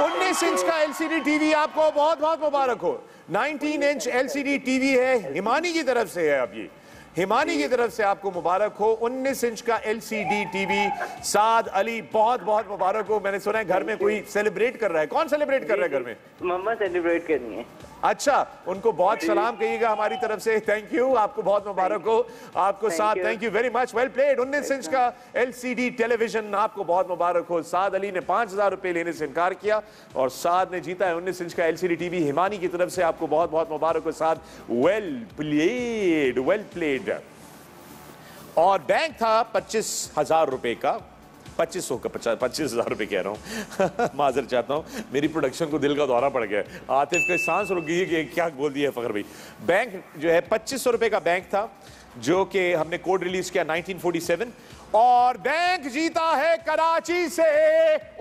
उन्नीस इंच का एलसीडी टीवी आपको बहुत बहुत मुबारक हो। नाइनटीन इंच एलसीडी टीवी है, हिमानी की तरफ से है। अब ये हिमानी की तरफ से आपको मुबारक हो, उन्नीस इंच का एलसीडी टीवी। साद अली बहुत बहुत मुबारक हो। मैंने सुना है घर में कोई सेलिब्रेट कर रहा है, कौन सेलिब्रेट कर रहा है घर में? मम्मा सेलिब्रेट करनी है। अच्छा, उनको बहुत सलाम कहिएगा हमारी तरफ से। थैंक यू, आपको बहुत मुबारक हो आपको Saad. Thank you very much, well played. उन्नीस इंच का एलसीडी टेलीविजन आपको बहुत मुबारक हो। साद अली ने पाँच हज़ार रुपये लेने से इनकार किया और साद ने जीता है उन्नीस इंच का एलसीडी टीवी। हिमानी की तरफ से आपको बहुत बहुत मुबारक हो Saad, well played well played. और बैंक था पच्चीस हज़ार रुपये का, पच्चीस सौ का पचास पच्चीस हज़ार रुपये कह रहा हूँ माजर चाहता हूँ, मेरी प्रोडक्शन को दिल का दौरा पड़ गया। आतिफ के सांस रुक गई कि क्या बोल दिया फखर भाई। बैंक जो है पच्चीस सौ रुपये का बैंक था जो कि हमने कोड रिलीज किया नाइनटीन फोर्टी सेवन। और बैंक जीता है कराची से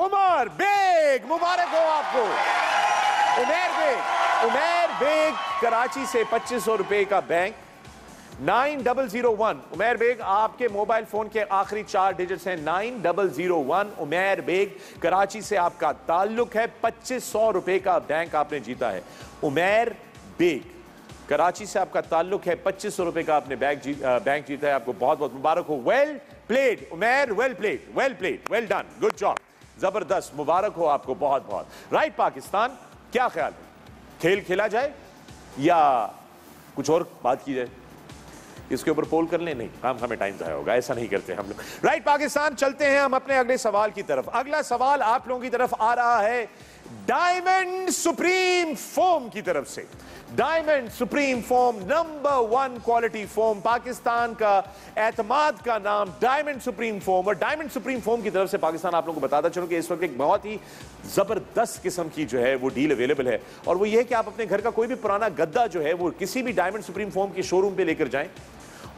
उमर बेग, मुबारक हो आपको उमर बेग। उमर बेग कराची से पच्चीस सौ रुपये का bank nine double zero one. Umar Baig आपके मोबाइल फोन के आखिरी चार डिजिट्स हैं nine double zero one. Umar Baig Karachi से आपका ताल्लुक है, पच्चीस सौ रुपये का बैंक आपने जीता है। उमर बेग कराची से आपका ताल्लुक है, पच्चीस सौ रुपये का आपने बैंक जी, बैंक जीता है, आपको बहुत बहुत मुबारक हो। Well played Umar, well played well played, well done, good job, जबरदस्त, मुबारक हो आपको बहुत बहुत। राइट पाकिस्तान, क्या ख्याल है, खेल खेला जाए या कुछ और बात की जाए? इसके ऊपर पोल कर ले? नहीं, हम हमें टाइम ज़ाया होगा, ऐसा नहीं करते हम लोग। राइट पाकिस्तान, चलते हैं हम अपने अगले सवाल की तरफ। अगला सवाल आप लोगों की तरफ आ रहा है डायमंड सुप्रीम फोम की तरफ से। Diamond supreme foam number one quality foam, Pakistan का एतमाद का नाम डायमंड सुप्रीम फोम। और डायमंड सुप्रीम फोम की तरफ से पाकिस्तान, आप लोगों को बताता चलूं कि इस वक्त एक बहुत ही ज़बरदस्त किस्म की जो है वो डील अवेलेबल है। और वो ये है कि आप अपने घर का कोई भी पुराना गद्दा जो है वो किसी भी डायमंड सुप्रीम फोम के शोरूम पर लेकर जाएँ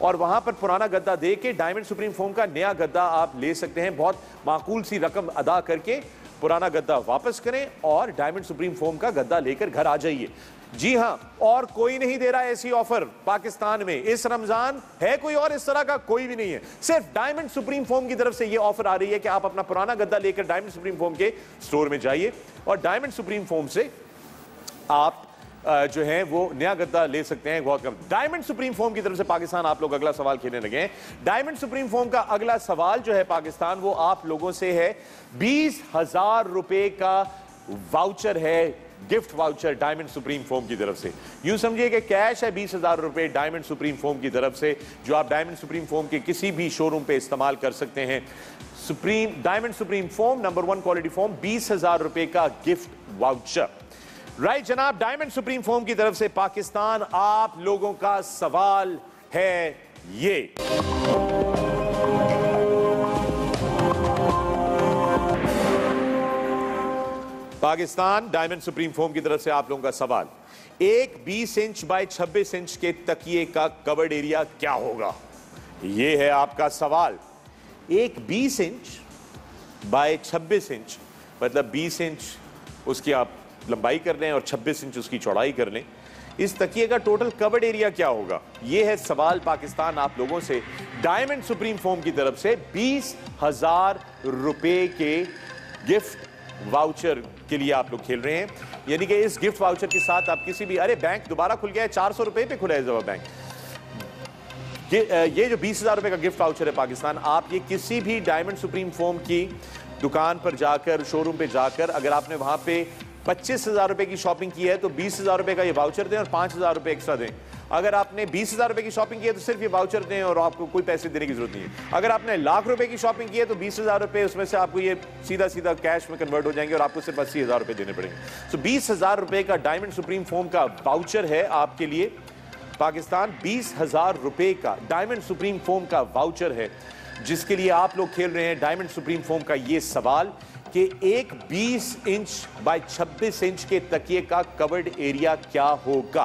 और वहाँ पर पुराना गद्दा दे के डायमंड सुप्रीम फोम का नया गद्दा आप ले सकते हैं बहुत माकूल सी रकम अदा करके। पुराना गद्दा वापस करें और डायमंड सुप्रीम फोम का गद्दा लेकर घर आ जाइए। जी हाँ, और कोई नहीं दे रहा है ऐसी ऑफर पाकिस्तान में इस रमजान, है कोई और इस तरह का? कोई भी नहीं है। सिर्फ डायमंड सुप्रीम फोम की तरफ से ये ऑफर आ रही है कि आप अपना पुराना गद्दा लेकर डायमंड सुप्रीम फोम के स्टोर में जाइए और डायमंड सुप्रीम फोम से आप जो है वो नया गद्दा ले सकते हैं बहुत कम। डायमंड सुप्रीम फोम की तरफ से पाकिस्तान, आप लोग अगला सवाल खेलने लगे हैं। डायमंड सुप्रीम फोम का अगला सवाल जो है पाकिस्तान, वो आप लोगों से है। बीस हजार रुपए का वाउचर है, gift voucher diamond supreme foam की तरफ से। यूं समझिए कि कैश है बीस हजार रुपए डायमंड सुप्रीम फोम की तरफ से, जो आप डायमंड सुप्रीम फोम के किसी भी शोरूम पे इस्तेमाल कर सकते हैं। Supreme diamond supreme foam number one quality foam, बीस हजार रुपए का गिफ्ट वाउचर। राइट जनाब, डायमंड सुप्रीम फोम की तरफ से पाकिस्तान, आप लोगों का सवाल है ये। पाकिस्तान डायमंड सुप्रीम फोम की तरफ से आप लोगों का सवाल, एक बीस इंच बाय छब्बीस इंच के तकिए का कवर्ड एरिया क्या होगा? ये है आपका सवाल। एक बीस इंच बाय छब्बीस इंच, मतलब बीस इंच उसकी आप लंबाई कर लें और छब्बीस इंच उसकी चौड़ाई कर लें, इस तकिए का टोटल कवर्ड एरिया क्या होगा? ये है सवाल पाकिस्तान आप लोगों से। डायमंड सुप्रीम फोम की तरफ से बीस हजार रुपए के गिफ्ट वाउचर के लिए आप लोग खेल रहे हैं। यानी कि इस गिफ्ट वाउचर के साथ आप किसी भी, अरे बैंक दोबारा खुल गया है, चार सौ रुपए पे खुला है जवा बैंक। ये, ये जो बीस हजार रुपए का गिफ्ट वाउचर है पाकिस्तान, आप ये किसी भी डायमंड सुप्रीम फोम की दुकान पर जाकर, शोरूम पे जाकर, अगर आपने वहां पे पच्चीस हजार रुपए की शॉपिंग की है तो बीस हजार रुपए का ये वाउचर दें और पांच हजार रुपए एक्स्ट्रा दें। अगर आपने बीस हजार रुपए की शॉपिंग की है तो सिर्फ ये वाउचर दें और आपको कोई पैसे देने की जरूरत नहीं है। अगर आपने लाख रुपए की शॉपिंग की है तो बीस हजार रुपए उसमें से आपको ये सीधा सीधा कैश में कन्वर्ट हो जाएंगे और आपको सिर्फ अस्सी हजार रुपए देने पड़ेंगे। सो बीस हजार रुपए का डायमंड सुप्रीम फोम का वाउचर है आपके लिए पाकिस्तान, बीस हजार रुपए का डायमंड सुप्रीम फोम का वाउचर है जिसके लिए आप लोग खेल रहे हैं डायमंड सुप्रीम फोम का ये सवाल कि एक बीस इंच बाय छब्बीस इंच के तकिए का कवर्ड एरिया क्या होगा।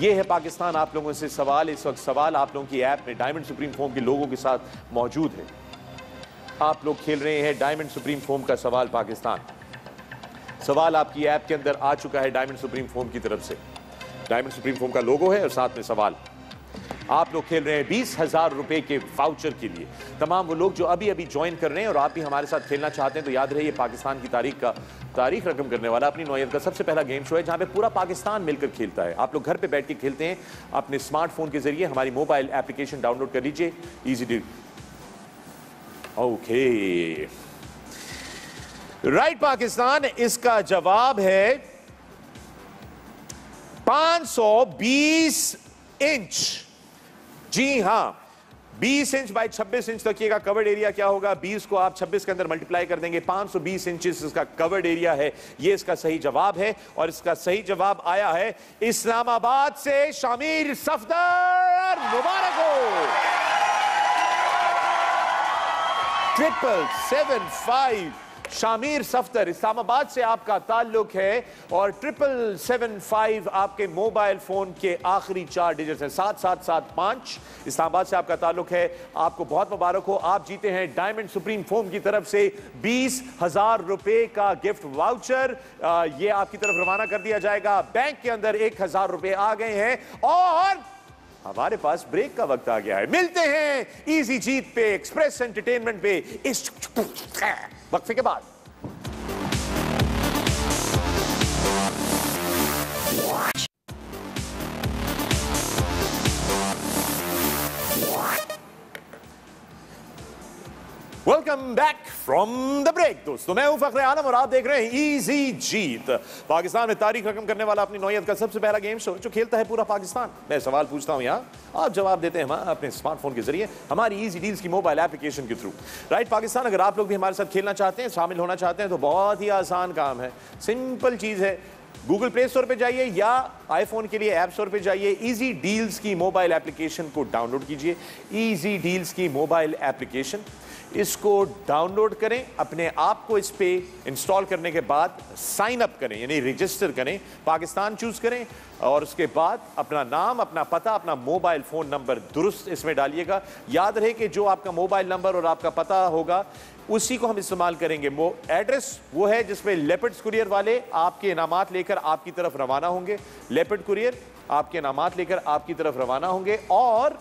यह है पाकिस्तान आप लोगों से सवाल। इस वक्त सवाल आप लोगों की ऐप में डायमंड सुप्रीम फोम के लोगों के साथ मौजूद है। आप लोग खेल रहे हैं डायमंड सुप्रीम फोम का सवाल पाकिस्तान। सवाल आपकी ऐप के अंदर आ चुका है डायमंड सुप्रीम फोम की तरफ से। डायमंड सुप्रीम फोम का लोगो है और साथ में सवाल। आप लोग खेल रहे हैं बीस हजार रुपए के वाउचर के लिए। तमाम वो लोग जो अभी अभी ज्वाइन कर रहे हैं और आप भी हमारे साथ खेलना चाहते हैं तो याद रहे ये पाकिस्तान की तारीख का तारीख रकम करने वाला अपनी नौयत का सबसे पहला गेम शो है जहां पे पूरा पाकिस्तान मिलकर खेलता है। आप लोग घर पे बैठ के खेलते हैं अपने स्मार्टफोन के जरिए। हमारी मोबाइल एप्लीकेशन डाउनलोड कर लीजिए, easy deal. Okay right Pakistan, इसका जवाब है पांच सौ बीस इंच। जी हां, बीस इंच बाय छब्बीस इंच तक का कवर्ड एरिया क्या होगा? बीस को आप छब्बीस के अंदर मल्टीप्लाई कर देंगे, पांच सौ बीस इंचेस इसका कवर्ड एरिया है। ये इसका सही जवाब है और इसका सही जवाब आया है इस्लामाबाद से शमीर सफदर। मुबारक हो, triple seven five Shamir Safdar, Islamabad से आपका ताल्लुक है और ट्रिपल सेवन फाइव आपके मोबाइल फोन के आखिरी चार डिजिट्स हैं, सात सात सात पांच। इस्लामाबाद से आपका ताल्लुक है, आपको बहुत मुबारक हो, आप जीते हैं डायमंड सुप्रीम फोम की तरफ से बीस हजार रुपए का गिफ्ट वाउचर। आ, ये आपकी तरफ रवाना कर दिया जाएगा। बैंक के अंदर एक हजार रुपए आ गए हैं और हमारे पास ब्रेक का वक्त आ गया है। मिलते हैं इजी जीत पे, एक्सप्रेस एंटरटेनमेंट पे इस वक्फे के बाद। Welcome back from the break दोस्तों, मैं हूं फखरे आलम और आप देख रहे हैं इजी जीत। पाकिस्तान में तारीख रकम करने वाला अपनी नौयत का सबसे पहला गेम शो जो खेलता है पूरा पाकिस्तान। मैं सवाल पूछता हूं यहाँ, आप जवाब देते हैं हम अपने स्मार्टफोन के जरिए हमारी इजी डील्स की मोबाइल एप्लीकेशन के थ्रू। राइट पाकिस्तान, अगर आप लोग भी हमारे साथ खेलना चाहते हैं, शामिल होना चाहते हैं तो बहुत ही आसान काम है, सिंपल चीज़ है। गूगल प्ले स्टोर पे जाइए या आईफोन के लिए ऐप स्टोर पे जाइए, इजी डील्स की मोबाइल एप्लीकेशन को डाउनलोड कीजिए। इजी डील्स की मोबाइल एप्लीकेशन इसको डाउनलोड करें, अपने आप को इस पे इंस्टॉल करने के बाद साइन अप करें, यानी रजिस्टर करें, पाकिस्तान चूज़ करें और उसके बाद अपना नाम, अपना पता, अपना मोबाइल फ़ोन नंबर दुरुस्त इसमें डालिएगा। याद रहे कि जो आपका मोबाइल नंबर और आपका पता होगा उसी को हम इस्तेमाल करेंगे। वो एड्रेस वो है जिसमें लेपर्ड्स कुरियर वाले आपके इनामात लेकर आपकी तरफ रवाना होंगे, लेपर्ड कुरियर आपके इनामात लेकर आपकी तरफ रवाना होंगे और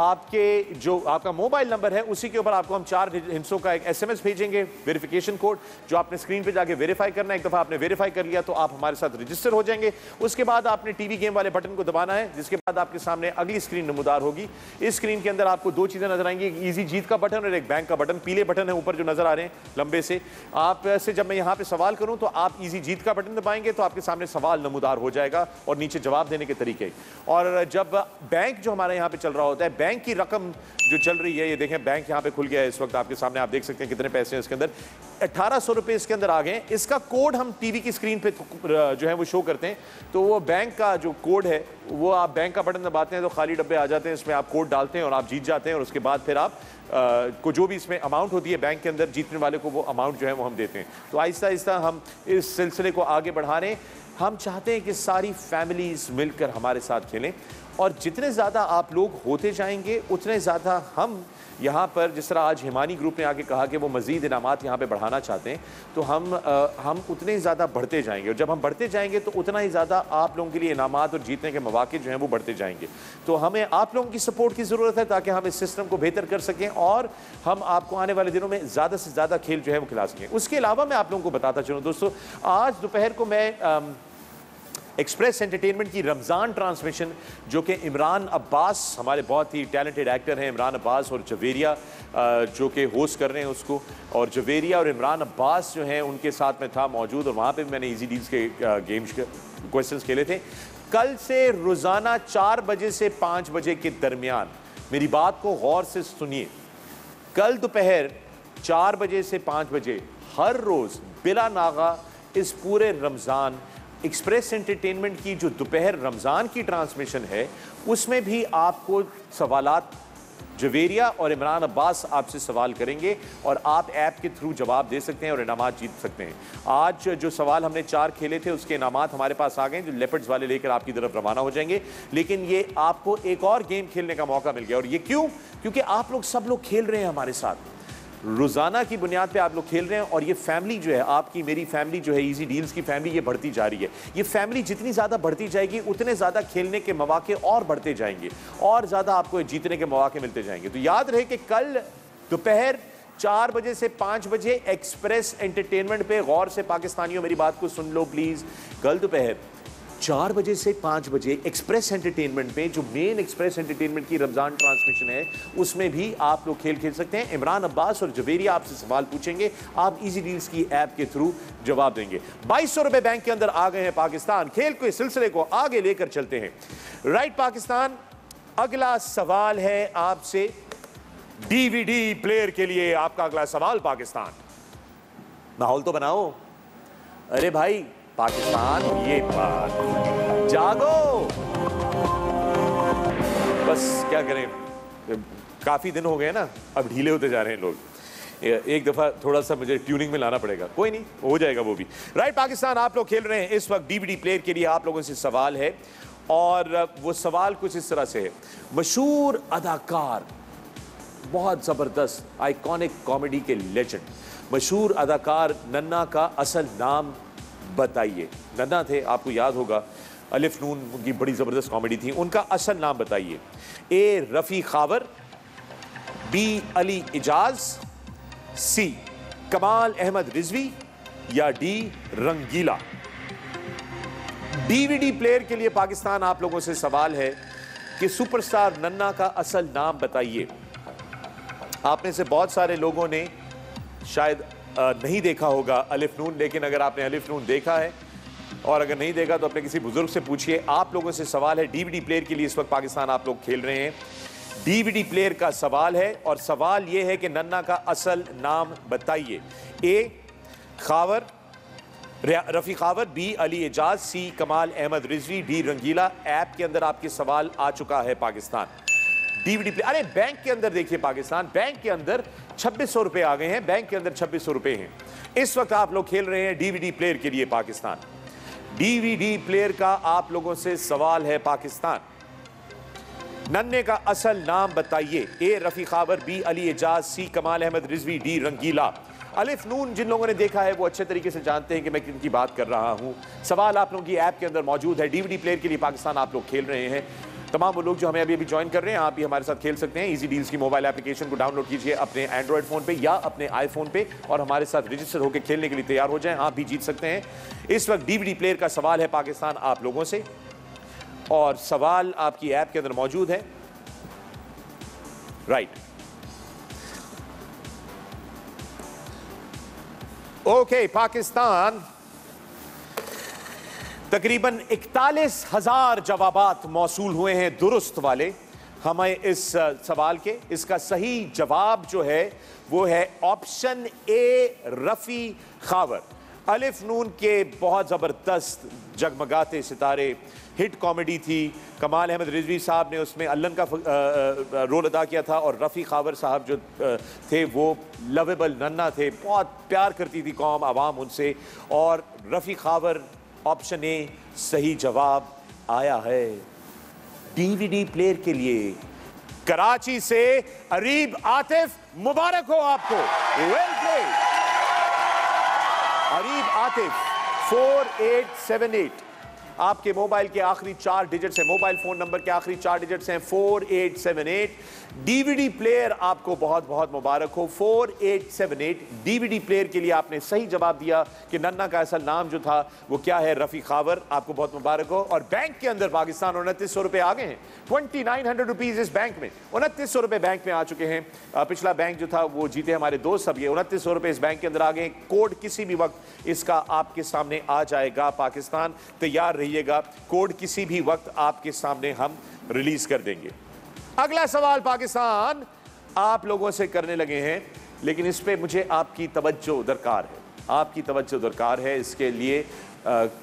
आपके जो आपका मोबाइल नंबर है उसी के ऊपर आपको हम चार हिस्सों का एक एसएमएस भेजेंगे, वेरिफिकेशन कोड जो आपने स्क्रीन पे जाके वेरीफाई करना है। एक दफ़ा आपने वेरीफाई कर लिया तो आप हमारे साथ रजिस्टर हो जाएंगे। उसके बाद आपने टीवी गेम वाले बटन को दबाना है, जिसके बाद आपके सामने अगली स्क्रीन नमूदार होगी। इस स्क्रीन के अंदर आपको दो चीज़ें नजर आएंगी, एक ईजी जीत का बटन और एक बैंक का बटन, पीले बटन है ऊपर जो नज़र आ रहे हैं लंबे से। आप से जब मैं यहाँ पर सवाल करूँ तो आप ईजी जीत का बटन दबाएंगे तो आपके सामने सवाल नमूदार हो जाएगा और नीचे जवाब देने के तरीके। और जब बैंक जो हमारे यहाँ पर चल रहा होता है, बैंक की रकम जो चल रही है, ये देखें बैंक यहाँ पे खुल गया है इस वक्त आपके सामने, आप देख सकते हैं कितने पैसे हैं इसके अंदर, अठारह सौ रुपये इसके अंदर आ गए। इसका कोड हम टीवी की स्क्रीन पे जो है वो शो करते हैं, तो वो बैंक का जो कोड है वो आप बैंक का बटन दबाते हैं तो खाली डब्बे आ जाते हैं, इसमें आप कोड डालते हैं और आप जीत जाते हैं। और उसके बाद फिर आप आ, को जो भी इसमें अमाउंट होती है बैंक के अंदर जीतने वाले को वो अमाउंट जो है वो हम देते हैं। तो आहिस्ता आहिस्ता हम इस सिलसिले को आगे बढ़ा रहे हैं। हम चाहते हैं कि सारी फैमिलीज मिलकर हमारे साथ खेलें और जितने ज़्यादा आप लोग होते जाएंगे उतने ज़्यादा हम यहाँ पर, जिस तरह आज हिमानी ग्रुप ने आगे कहा कि वो मज़ीद इनामात यहाँ पे बढ़ाना चाहते हैं, तो हम आ, हम उतने ही ज़्यादा बढ़ते जाएंगे और जब हम बढ़ते जाएंगे तो उतना ही ज़्यादा आप लोगों के लिए इनामात और जीतने के मौके जो हैं वो बढ़ते जाएंगे। तो हमें आप लोगों की सपोर्ट की ज़रूरत है ताकि हम इस सिस्टम को बेहतर कर सकें और हम आपको आने वाले दिनों में ज़्यादा से ज़्यादा खेल जो है वो खिला सकें। उसके अलावा मैं आप लोगों को बताता चलूँ दोस्तों, आज दोपहर को मैं आम, एक्सप्रेस एंटरटेनमेंट की रमज़ान ट्रांसमिशन जो कि इमरान अब्बास, हमारे बहुत ही टैलेंटेड एक्टर हैं इमरान अब्बास और जवेरिया जो कि होस्ट कर रहे हैं उसको, और जवेरिया और इमरान अब्बास जो हैं उनके साथ में था मौजूद और वहाँ पे मैंने इजी डील्स के गेम्स क्वेश्चंस खेले थे। कल से रोज़ाना चार बजे से पाँच बजे के दरमियान, मेरी बात को गौर से सुनिए, कल दोपहर चार बजे से पाँच बजे हर रोज़ बिला नागा इस पूरे रमज़ान एक्सप्रेस एंटरटेनमेंट की जो दोपहर रमज़ान की ट्रांसमिशन है उसमें भी आपको सवालात जवेरिया और इमरान अब्बास आपसे सवाल करेंगे और आप ऐप के थ्रू जवाब दे सकते हैं और इनामात जीत सकते हैं। आज जो सवाल हमने चार खेले थे उसके इनामात हमारे पास आ गए, जो लेपर्ड्स वाले लेकर आपकी तरफ रवाना हो जाएंगे। लेकिन ये आपको एक और गेम खेलने का मौका मिल गया और ये क्यों? क्योंकि आप लोग सब लोग खेल रहे हैं हमारे साथ, रोज़ाना की बुनियाद पे आप लोग खेल रहे हैं और ये फैमिली जो है आपकी, मेरी फैमिली जो है इजी डील्स की फैमिली, ये बढ़ती जा रही है। ये फैमिली जितनी ज़्यादा बढ़ती जाएगी उतने ज़्यादा खेलने के मौके और बढ़ते जाएंगे और ज़्यादा आपको जीतने के मौके मिलते जाएंगे। तो याद रहे कि कल दोपहर चार बजे से पाँच बजे एक्सप्रेस एंटरटेनमेंट पे गौर से, पाकिस्तानियों मेरी बात को सुन लो प्लीज़, कल दोपहर चार बजे से पाँच बजे एक्सप्रेस एंटरटेनमेंट में जो मेन एक्सप्रेस एंटरटेनमेंट की रमज़ान ट्रांसमिशन है उसमें भी आप लोग खेल खेल सकते हैं। इमरान अब्बास और जवेरिया आपसे सवाल पूछेंगे, आप इजी डील्स की ऐप के थ्रू जवाब देंगे। बाईस सौ रुपये बैंक के अंदर आ गए हैं पाकिस्तान, खेल के सिलसिले को आगे लेकर चलते हैं। राइट पाकिस्तान, अगला सवाल है आपसे डीवीडी प्लेयर के लिए। आपका अगला सवाल पाकिस्तान, माहौल तो बनाओ, अरे भाई पाकिस्तान ये बात जागो। बस क्या करें, काफ़ी दिन हो गए ना, अब ढीले होते जा रहे हैं लोग, एक दफ़ा थोड़ा सा मुझे ट्यूनिंग में लाना पड़ेगा, कोई नहीं हो जाएगा वो भी। राइट पाकिस्तान, आप लोग खेल रहे हैं इस वक्त डीवीडी प्लेयर के लिए। आप लोगों से सवाल है और वो सवाल कुछ इस तरह से है, मशहूर अदाकार, बहुत ज़बरदस्त आइकॉनिक कॉमेडी के लेजेंड, मशहूर अदाकार नन्ना का असल नाम बताइए। नन्ना थे, आपको याद होगा, अलिफ नून उनकी बड़ी ज़बरदस्त कॉमेडी थी, उनका असल नाम बताइए। A Rafi Khawar, B Ali Ijaz, C Kamal Ahmed Rizvi या डी रंगीला। डीवीडी प्लेयर के लिए पाकिस्तान आप लोगों से सवाल है कि सुपरस्टार नन्ना का असल नाम बताइए। आप में से बहुत सारे लोगों ने शायद आ, नहीं देखा होगा अलिफ नून, लेकिन अगर आपने अलिफ नून देखा है और अगर नहीं देखा तो अपने किसी बुजुर्ग से पूछिए। आप लोगों से सवाल है डीवीडी प्लेयर के लिए, इस वक्त पाकिस्तान आप लोग खेल रहे हैं, डीवीडी प्लेयर का सवाल है और सवाल यह है कि नन्ना का असल नाम बताइए। A Khawar, Rafi Khawar, B Ali Ejaz, C Kamal Ahmed Rizvi, D Rangeela. App के अंदर आपके सवाल आ चुका है पाकिस्तान। DVD play. अरे बैंक के अंदर देखिए, पाकिस्तान बैंक के अंदर छब्बीस सौ रुपए आ गए हैं, बैंक के अंदर छब्बीस सौ रुपए हैं। इस वक्त आप लोग खेल रहे हैं डीवीडी प्लेयर के लिए पाकिस्तान। डीवीडी प्लेयर का आप लोगों से सवाल है पाकिस्तान, नन्हे का असल नाम बताइए। A Rafi Khawar, B Ali Ejaz, C Kamal Ahmed Rizvi, D रंगीला। अलिफ नून जिन लोगों ने देखा है वो अच्छे तरीके से जानते हैं कि मैं किन की बात कर रहा हूँ। सवाल आप लोगों की ऐप के अंदर मौजूद है। डीवीडी प्लेयर के लिए पाकिस्तान आप लोग खेल रहे हैं। तमाम वो लोग जो हमें अभी अभी ज्वाइन कर रहे हैं, आप भी हमारे साथ खेल सकते हैं। इजी डील्स की मोबाइल एप्लीकेशन को डाउनलोड कीजिए अपने एंड्रॉयड फ़ोन पे या अपने आईफोन पे और हमारे साथ रजिस्टर होकर खेलने के लिए तैयार हो जाएं। आप भी जीत सकते हैं। इस वक्त डीवीडी प्लेयर का सवाल है पाकिस्तान आप लोगों से और सवाल आपकी ऐप के अंदर मौजूद है। Right, okay. पाकिस्तान तकरीबन इकतालीस हज़ार जवाबात मौसूल हुए हैं दुरुस्त वाले हमें इस सवाल के। इसका सही जवाब जो है वो है ऑप्शन ए रफ़ी खावर। अलिफ नून के बहुत ज़बरदस्त जगमगाते सितारे, हिट कॉमेडी थी। कमाल अहमद रिजवी साहब ने उसमें अल्लन का रोल अदा किया था और रफ़ी खावर साहब जो थे वो लवेबल नन्ना थे। बहुत प्यार करती थी कौम, आवाम उनसे, और रफ़ी खावर ऑप्शन ए सही जवाब आया है। डीवीडी प्लेयर के लिए कराची से अरीब आतिफ, मुबारक हो आपको, well played. Areeb Atif four eight seven eight, आपके मोबाइल के आखिरी चार डिजिट्स हैं, मोबाइल फोन नंबर के आखिरी चार डिजिट्स हैं four eight seven eight. DVD player आपको बहुत बहुत मुबारक हो। Four eight seven eight DVD player के लिए आपने सही जवाब दिया कि नन्ना का असल नाम जो था वो क्या है, रफ़ी खावर। आपको बहुत मुबारक हो। और बैंक के अंदर पाकिस्तान उनतीस सौ रुपये आ गए हैं। ट्वेंटी नाइन हंड्रेड रुपीज़ इस बैंक में, उनतीस सौ रुपये बैंक में आ चुके हैं। पिछला बैंक जो था वो जीते हमारे दोस्त, अब ये उनतीस सौ रुपये इस बैंक के अंदर आ गए। कोड किसी भी वक्त इसका आपके सामने आ जाएगा। पाकिस्तान तैयार रहिएगा, कोड किसी भी वक्त आपके सामने हम रिलीज कर देंगे। अगला सवाल पाकिस्तान आप लोगों से करने लगे हैं, लेकिन इस पे मुझे आपकी तवज्जो दरकार है, आपकी तवज्जो दरकार है इसके लिए।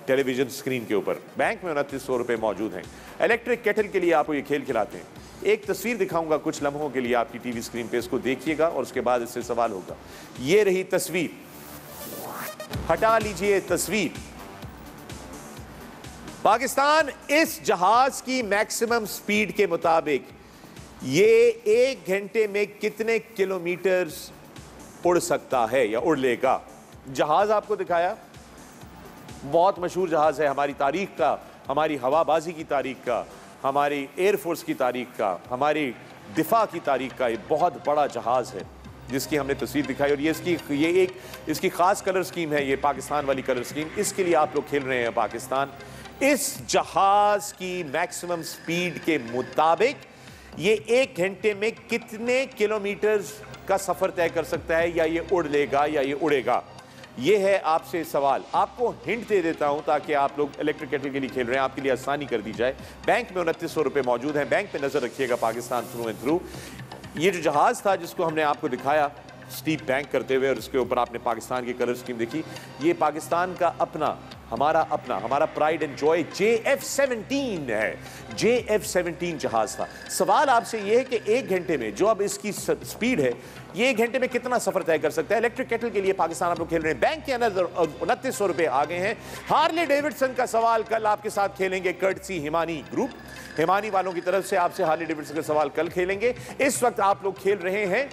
टेलीविजन स्क्रीन के ऊपर बैंक में उनतीस सौ रुपये मौजूद हैं। इलेक्ट्रिक केटल के लिए आपको ये खेल खिलाते हैं। एक तस्वीर दिखाऊंगा कुछ लम्हों के लिए आपकी टीवी स्क्रीन पे, इसको देखिएगा और उसके बाद इससे सवाल होगा। ये रही तस्वीर, हटा लीजिए तस्वीर। पाकिस्तान इस जहाज की मैक्सिमम स्पीड के मुताबिक ये एक घंटे में कितने किलोमीटर्स उड़ सकता है या उड़ लेगा। जहाज आपको दिखाया, बहुत मशहूर जहाज है हमारी तारीख का, हमारी हवाबाजी की तारीख का, हमारी एयरफोर्स की तारीख का, हमारी दिफा की तारीख का। ये बहुत बड़ा जहाज है जिसकी हमने तस्वीर दिखाई और ये इसकी ये एक इसकी ख़ास कलर स्कीम है, ये पाकिस्तान वाली कलर स्कीम। इसके लिए आप लोग खेल रहे हैं पाकिस्तान। इस जहाज की मैक्सिमम स्पीड के मुताबिक ये एक घंटे में कितने किलोमीटर्स का सफ़र तय कर सकता है, या ये उड़ लेगा या ये उड़ेगा। ये है आपसे सवाल। आपको हिंट दे देता हूं ताकि आप लोग इलेक्ट्रिक केटल के लिए खेल रहे हैं, आपके लिए आसानी कर दी जाए। बैंक में उनतीस सौ रुपये मौजूद हैं, बैंक पे नज़र रखिएगा पाकिस्तान थ्रू एंड थ्रू। ये जो जहाज़ था जिसको हमने आपको दिखाया स्टीप बैंक करते हुए और उसके ऊपर आपने पाकिस्तान की कलर स्कीम देखी, ये पाकिस्तान का अपना, हमारा अपना, हमारा pride and joy J F seventeen है। जे एफ सेवनटीन जहाज था। सवाल आपसे ये है कि एक घंटे में जो अब इसकी स्पीड है, ये एक घंटे में कितना सफर तय कर सकता है। इलेक्ट्रिक केटल के लिए पाकिस्तान आप लोग खेल रहे हैं, बैंक के अंदर उनतीस सौ रुपये आ गए हैं। हार्ले डेविडसन का सवाल कल आपके साथ खेलेंगे, कर्टसी हिमानी ग्रुप, हिमानी वालों की तरफ से आपसे हार्ले डेविडसन का सवाल कल खेलेंगे। इस वक्त आप लोग खेल रहे हैं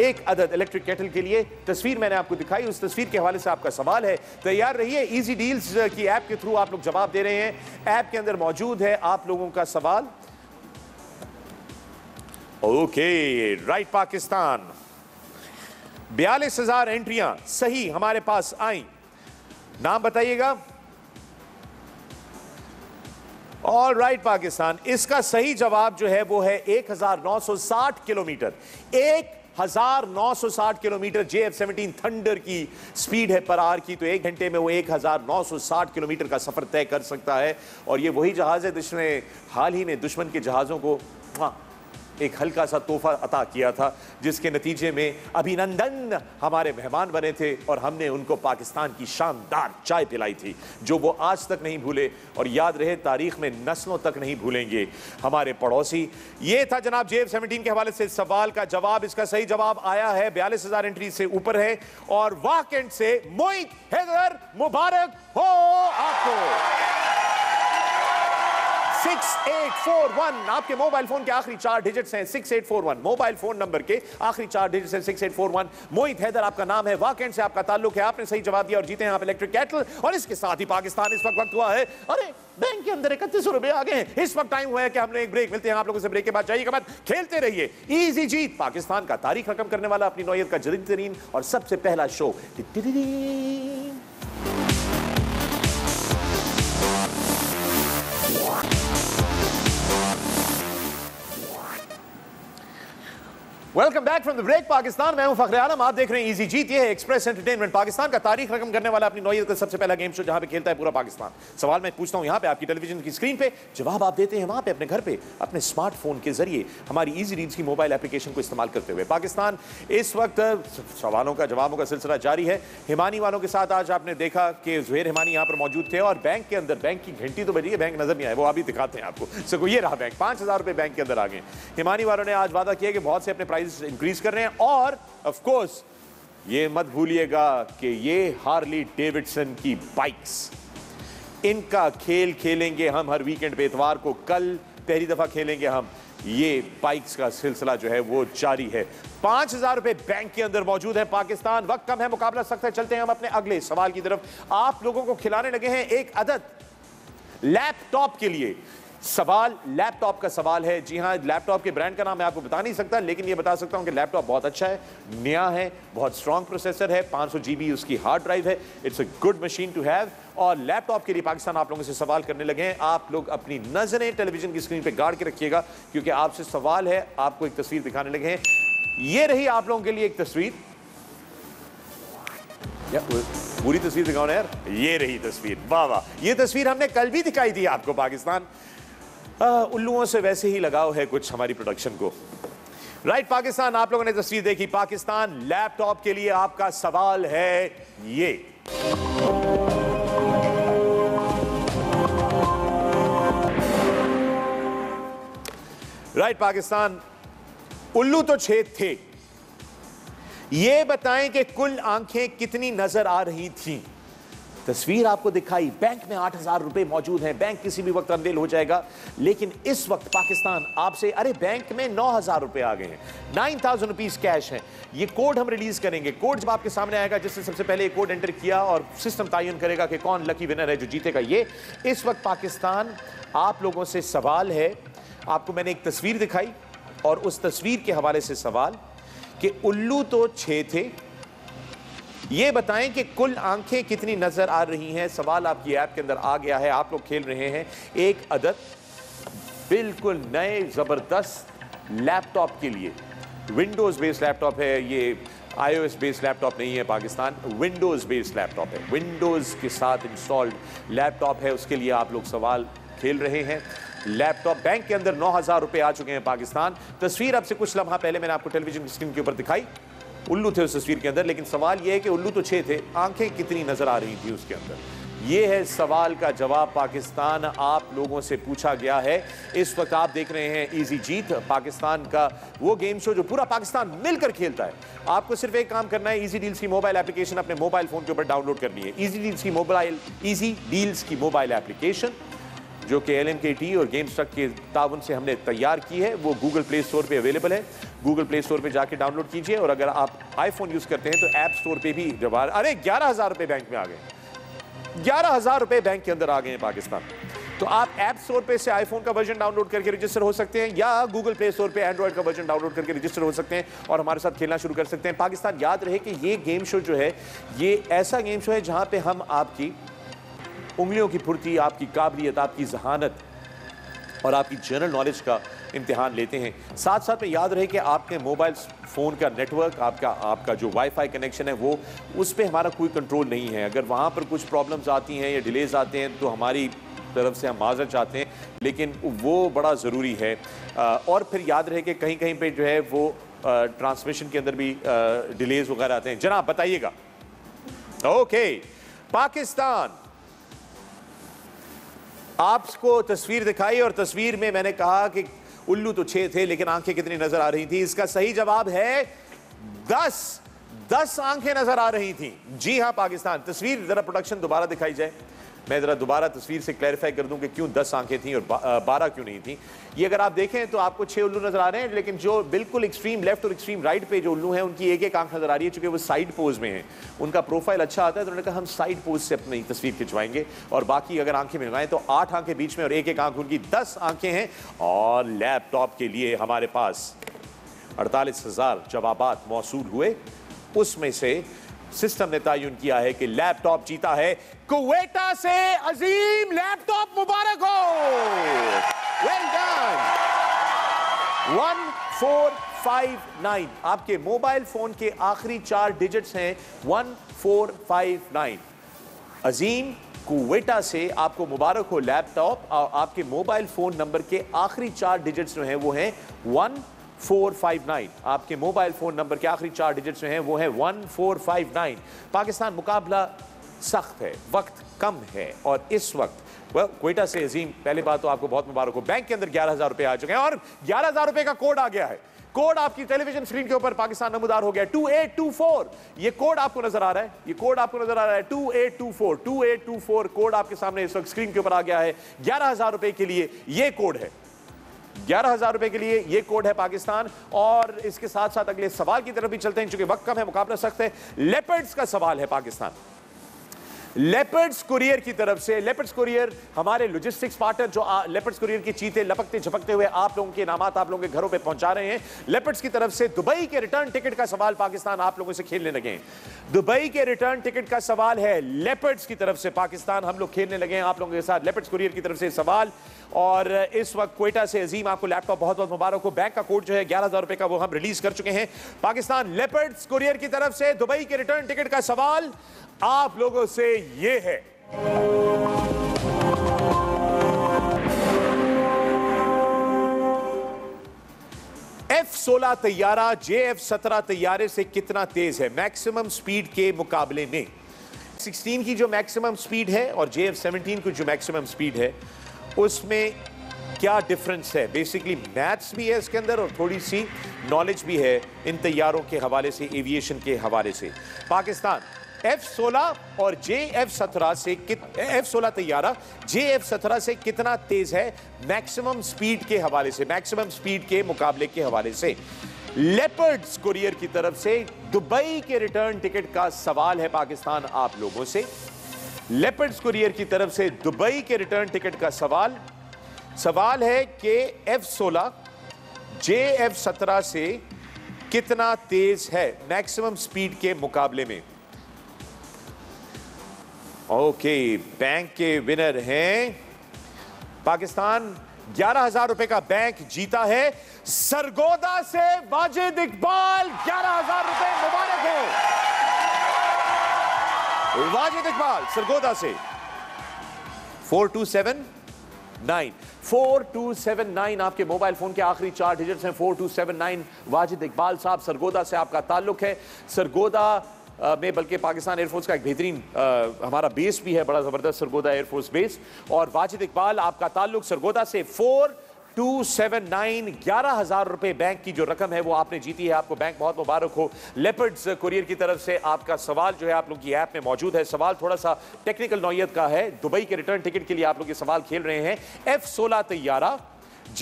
एक अदद इलेक्ट्रिक केटल के लिए। तस्वीर मैंने आपको दिखाई, उस तस्वीर के हवाले से आपका सवाल है। तैयार रहिए, इजी डील्स की ऐप के थ्रू आप लोग जवाब दे रहे हैं। ऐप के अंदर मौजूद है आप लोगों का सवाल। Okay, right. पाकिस्तान बयालीस हजार एंट्रियां सही हमारे पास आई। नाम बताइएगा। ऑल राइट पाकिस्तान, इसका सही जवाब जो है वो है एक हजार नौ सौ साठ किलोमीटर। एक हजार नौ सौ साठ kilometre J F seventeen Thunder की स्पीड है पर आर की, तो एक घंटे में वो एक हजार नौ सौ साठ किलोमीटर का सफर तय कर सकता है। और ये वही जहाज है जिसने हाल ही में दुश्मन के जहाजों को एक हल्का सा तोहफा अता किया था, जिसके नतीजे में अभिनंदन हमारे मेहमान बने थे और हमने उनको पाकिस्तान की शानदार चाय पिलाई थी जो वो आज तक नहीं भूले और याद रहे तारीख में नस्लों तक नहीं भूलेंगे हमारे पड़ोसी। ये था जनाब जे एफ सेवनटीन के हवाले से सवाल का जवाब। इसका सही जवाब आया है बयालीस हजार एंट्री से ऊपर है और वाकेंट से मोइन हैदर मुबारक हो आपको। सिक्स एट फोर वन आपके मोबाइल फोन के आखिरी चार डिजिट्स हैं six eight four one mobile phone number के आखिरी चार डिजिट्स हैं six eight four one. Mohit Haider आपका नाम है, वाकेंट से आपका ताल्लुक है, आपने सही जवाब दिया और जीते हैं आप इलेक्ट्रिक कैटल। और इसके साथ ही पाकिस्तान इस वक्त वक्त हुआ है, अरे बैंक के अंदर इकतीस रुपए आ गए हैं। इस वक्त टाइम हुआ है कि हमने एक ब्रेक, मिलते हैं आप लोगों से ब्रेक के बाद। चाहिए मत खेलते रहिए। ईजी जीत पाकिस्तान का तारीख रकम करने वाला अपनी नौयत का जदीद तरीन और सबसे पहला show. Welcome back from the break Pakistan. मैं हूं फखरे आलम, आप देख रहे हैं इजी जीत, ये है एक्सप्रेस एंटरटेनमेंट। पाकिस्तान का तारीख रकम करने वाला अपनी नौयत का सबसे पहला गेम शो जहां पे खेलता है पूरा पाकिस्तान। सवाल मैं पूछता हूं यहां पे आपकी टेलीविजन की स्क्रीन पे, जवाब आप देते हैं वहां पे अपने घर पे अपने स्मार्टफोन के जरिए हमारी इजी रील्स की मोबाइल एप्लीकेशन को इस्तेमाल करते हुए। पाकिस्तान इस वक्त सवालों का जवाबों का सिलसिला जारी है। हिमानी वालों के साथ आज आपने देखा कि ज़ुहैर हिमानी यहाँ पर मौजूद थे और बैंक के अंदर, बैंक की घंटी तो बजी है, बैंक नजर नहीं आए, वो अभी दिखाते हैं आपको। सो ये रहा बैंक, पाँच हज़ार रुपये बैंक के अंदर आ गए। हिमानी वालों ने आज वादा किया कि बहुत से अपने इंक्रीज कर रहे हैं और ऑफ कोर्स ये मत भूलिएगा कि ये हार्ली डेविडसन की बाइक्स, इनका खेल खेलेंगे हम हर वीकेंड पे इतवार को, कल पहली दफा खेलेंगे हम। ये बाइक्स का सिलसिला जो है वो जारी है। पांच हजार रुपए बैंक के अंदर मौजूद है पाकिस्तान। वक्त कम है, मुकाबला सख्त है, चलते हैं हम अपने अगले सवाल की तरफ। आप लोगों को खिलाने लगे हैं एक अदद लैपटॉप के लिए। सवाल लैपटॉप का सवाल है, जी हाँ, लैपटॉप के ब्रांड का नाम मैं आपको बता नहीं सकता, लेकिन ये बता सकता हूँ कि लैपटॉप बहुत अच्छा है, नया है, बहुत स्ट्रॉन्ग प्रोसेसर है, पाँच सौ जीबी उसकी हार्ड ड्राइव है, it's a good machine to have. और लैपटॉप के लिए पाकिस्तान आप लोगों से सवाल करने लगे हैं। आप लोग अपनी नजरें टेलीविजन की स्क्रीन पर गाड़ के रखिएगा क्योंकि आपसे सवाल है, आपको एक तस्वीर दिखाने लगे हैं। ये रही आप लोगों के लिए एक तस्वीर, पूरी तस्वीर दिखाओ यार, ये रही तस्वीर, वाह वाह, ये तस्वीर हमने कल भी दिखाई दी आपको। पाकिस्तान उल्लुओं से वैसे ही लगाव है कुछ हमारी प्रोडक्शन को, राइट right, पाकिस्तान आप लोगों ने तस्वीर देखी। पाकिस्तान लैपटॉप के लिए आपका सवाल है ये। राइट right, पाकिस्तान उल्लू तो छेद थे, ये बताएं कि कुल आंखें कितनी नजर आ रही थीं। तस्वीर आपको दिखाई, बैंक में आठ हजार रुपए मौजूद हैं, बैंक किसी भी वक्त अंधेल हो जाएगा, लेकिन इस वक्त पाकिस्तान आपसे, अरे बैंक में नौ हजार रुपए आ गए हैं, नाइन थाउजेंड रुपीज कैश हैं। ये कोड हम रिलीज करेंगे, कोड जब आपके सामने आएगा, जिससे सबसे पहले कोड एंटर किया और सिस्टम तयन करेगा कि कौन लकी विनर है जो जीतेगा। ये इस वक्त पाकिस्तान आप लोगों से सवाल है। आपको मैंने एक तस्वीर दिखाई और उस तस्वीर के हवाले से सवाल कि उल्लू तो छह थे, ये बताएं कि कुल आंखें कितनी नजर आ रही हैं। सवाल आपकी ऐप के अंदर आ गया है, आप लोग खेल रहे हैं एक अदद बिल्कुल नए ज़बरदस्त लैपटॉप के लिए। विंडोज़ बेस्ड लैपटॉप है ये, आईओएस बेस्ड लैपटॉप नहीं है पाकिस्तान, विंडोज़ बेस्ड लैपटॉप है, विंडोज़ के साथ इंस्टॉल्ड लैपटॉप है, उसके लिए आप लोग सवाल खेल रहे हैं। लैपटॉप बैंक के अंदर नौ हज़ार रुपये आ चुके हैं पाकिस्तान। तस्वीर आपसे कुछ लम्हा पहले मैंने आपको टेलीविजन स्क्रीन के ऊपर दिखाई, उल्लू थे उस तस्वीर के अंदर, लेकिन सवाल यह है कि उल्लू तो छह थे, आंखें कितनी नजर आ रही थी उसके अंदर। यह है सवाल का जवाब पाकिस्तान, आप लोगों से पूछा गया है। इस वक्त आप देख रहे हैं इजी जीत, पाकिस्तान का वो गेम शो जो पूरा पाकिस्तान मिलकर खेलता है। आपको सिर्फ एक काम करना है, इजी डील्स की मोबाइल एप्लीकेशन अपने मोबाइल फोन के ऊपर डाउनलोड करनी है। इजी डील्स की मोबाइल इजी डील्स की मोबाइल एप्लीकेशन जो कि एल एम के टी और गेम स्ट्रक के ताउन से हमने तैयार की है, वो गूगल प्ले स्टोर पे अवेलेबल है, गूगल प्ले स्टोर पे जाके डाउनलोड कीजिए। और अगर आप आईफोन यूज़ करते हैं तो ऐप स्टोर पे भी जवाब, अरे ग्यारह हज़ार रुपये बैंक में आ गए, ग्यारह हज़ार रुपये बैंक के अंदर आ गए हैं पाकिस्तान। तो आप ऐप स्टोर पे से आईफोन का वर्जन डाउनलोड करके रजिस्टर हो सकते हैं या गूगल प्ले स्टोर पे एंड्रॉइड का वर्जन डाउनलोड करके रजिस्टर हो सकते हैं और हमारे साथ खेलना शुरू कर सकते हैं। पाकिस्तान याद रहे कि ये गेम शो जो है ये ऐसा गेम शो है जहाँ पर हम आपकी उंगलियों की फुर्ती, आपकी काबिलियत, आपकी जहानत और आपकी जनरल नॉलेज का इम्तिहान लेते हैं। साथ साथ में याद रहे कि आपके मोबाइल फ़ोन का नेटवर्क, आपका आपका जो वाईफाई कनेक्शन है वो, उस पर हमारा कोई कंट्रोल नहीं है। अगर वहाँ पर कुछ प्रॉब्लम्स आती हैं या डिलेज आते हैं तो हमारी तरफ से हम माजरत चाहते हैं, लेकिन वो बड़ा ज़रूरी है। और फिर याद रहे कि कहीं कहीं पे जो है वो ट्रांसमिशन के अंदर भी डिलेज वगैरह आते हैं। जनाब बताइएगा। ओके, पाकिस्तान, आपको तस्वीर दिखाई और तस्वीर में मैंने कहा कि उल्लू तो छह थे लेकिन आंखें कितनी नजर आ रही थी? इसका सही जवाब है दस। दस आंखें नजर आ रही थी। जी हां पाकिस्तान। तस्वीर जरा प्रोडक्शन दोबारा दिखाई जाए। मैं जरा दोबारा तस्वीर से क्लैरिफाई कर दूं कि क्यों दस आंखें थी और बा, बारह क्यों नहीं थी। ये अगर आप देखें तो आपको छह उल्लू नजर आ रहे हैं, लेकिन जो बिल्कुल एक्सट्रीम लेफ्ट और एक्सट्रीम राइट पे जो उल्लू हैं उनकी एक एक आंख नजर आ रही है। चूंकि वो साइड पोज में हैं, उनका प्रोफाइल अच्छा आता है, तो उन्होंने कहा हम साइड पोज से अपनी तस्वीर खिंचवाएंगे। और बाकी अगर आंखें मिलवाएं तो आठ आंखें बीच में और एक एक आंख, उनकी दस आंखें हैं। और लैपटॉप के लिए हमारे पास अड़तालीस हजार जवाबात मौसूल हुए, उसमें से सिस्टम ने तयन किया है कि लैपटॉप जीता है कुवेटा से। अजीम लैपटॉप मुबारक हो, well done. One four five nine आपके मोबाइल फोन के आखिरी चार डिजिट्स हैं one four five nine. Azeem Quetta से आपको मुबारक हो लैपटॉप। और आपके मोबाइल फोन नंबर के आखिरी चार डिजिट्स जो हैं वो हैं वन फोर फाइव नाइन। आपके मोबाइल फोन नंबर के आखिरी चार डिजिट जो हैं वो है one four five nine. Pakistan, मुकाबला सख्त है, वक्त कम है और इस वक्त well, क्वेटा से अजीम, पहली बात तो आपको बहुत मुबारक हो। बैंक के अंदर ग्यारह हजार रुपये आ चुके हैं और ग्यारह हजार रुपये का कोड आ गया है। कोड आपकी टेलीविजन स्क्रीन के ऊपर पाकिस्तान नमूदार हो गया है। टू एट टू फोर, ये कोड आपको नजर आ रहा है, ये कोड आपको नजर आ रहा है। Two eight two four two eight two four, code आपके सामने इस वक्त स्क्रीन के ऊपर आ गया है। ग्यारह हजार रुपये के लिए ये कोड है, ग्यारह हजार रुपए के लिए ये कोड है पाकिस्तान। और इसके साथ साथ अगले सवाल की तरफ भी चलते हैं, चूंकि वक्त कम है, मुकाबला सख्त है। लेपर्ड्स का सवाल है पाकिस्तान। लेपर्ड्स कुरियर की तरफ से, लेपर्ड्स कुरियर हमारे लॉजिस्टिक्स पार्टनर जो लेपर्ड्स कुरियर की चीते लपकते झपकते हुए आप लोगों के नामात आप लोगों के घरों पे पहुंचा रहे हैं। लेपर्ड्स की तरफ से दुबई के रिटर्न टिकट का सवाल पाकिस्तान आप लोगों से खेलने लगे हैं। दुबई के रिटर्न टिकट का सवाल है लेपर्ड्स की तरफ से पाकिस्तान, हम लोग खेलने लगे हैं आप लोगों के साथ। लेपर्ड्स कुरियर की तरफ से सवाल। और इस वक्त क्वेटा से अजीम, आपको लैपटॉप बहुत बहुत मुबारक हो। बैंक का कोड जो है ग्यारह हजार रुपए का वो हम रिलीज कर चुके हैं। पाकिस्तान, लेपर्ड्स कुरियर की तरफ से दुबई के रिटर्न टिकट का सवाल आप लोगों से ये है। एफ सोलह तैयारा जे एफ सत्रह तैयारे से कितना तेज है मैक्सिमम स्पीड के मुकाबले में? सिक्सटीन की जो मैक्सिमम स्पीड है और जे एफ सत्रह की जो मैक्सिमम स्पीड है उसमें क्या डिफरेंस है? बेसिकली मैथ्स भी है इसके अंदर और थोड़ी सी नॉलेज भी है इन तैयारों के हवाले से, एविएशन के हवाले से। पाकिस्तान, एफ सोलह और जे एफ सत्रह से एफ सोलह तैयारा जे एफ सत्रह से कितना तेज है मैक्सिमम स्पीड के हवाले से, मैक्सिमम स्पीड के मुकाबले के हवाले से? लेपर्ड्स कुरियर की तरफ से दुबई के रिटर्न टिकट का सवाल है पाकिस्तान आप लोगों से। लेपर्ड्स कुरियर की तरफ से दुबई के रिटर्न टिकट का सवाल सवाल है कि एफ सोलह जे एफ सत्रह से कितना तेज है मैक्सिमम स्पीड के मुकाबले में? ओके, बैंक के विनर हैं पाकिस्तान। ग्यारह हजार रुपए का बैंक जीता है। सरगोदा से वाजिद इकबाल, ग्यारह हजार रुपए मुबारक हो वाजिद इकबाल सरगोदा से। Four two seven nine four two seven nine आपके मोबाइल फोन के आखिरी चार डिजिट्स हैं four two seven nine. Wajid Iqbal साहब, सरगोदा से आपका ताल्लुक है। सरगोदा Uh, में बल्कि पाकिस्तान एयरफोर्स का एक बेहतरीन uh, हमारा बेस भी है, बड़ा ज़बरदस्त सरगोदा एयरफोर्स बेस। और वाजिद इकबाल, आपका ताल्लुक सरगोदा से। फोर टू सेवन नाइन, ग्यारह हज़ार रुपये बैंक की जो रकम है वो आपने जीती है, आपको बैंक बहुत मुबारक हो। लेपर्ड्स कुरियर की तरफ से आपका सवाल जो है आप लोग की ऐप में मौजूद है। सवाल थोड़ा सा टेक्निकल नौयत का है, दुबई के रिटर्न टिकट के लिए आप लोग ये सवाल खेल रहे हैं। एफ सोलह तैयारा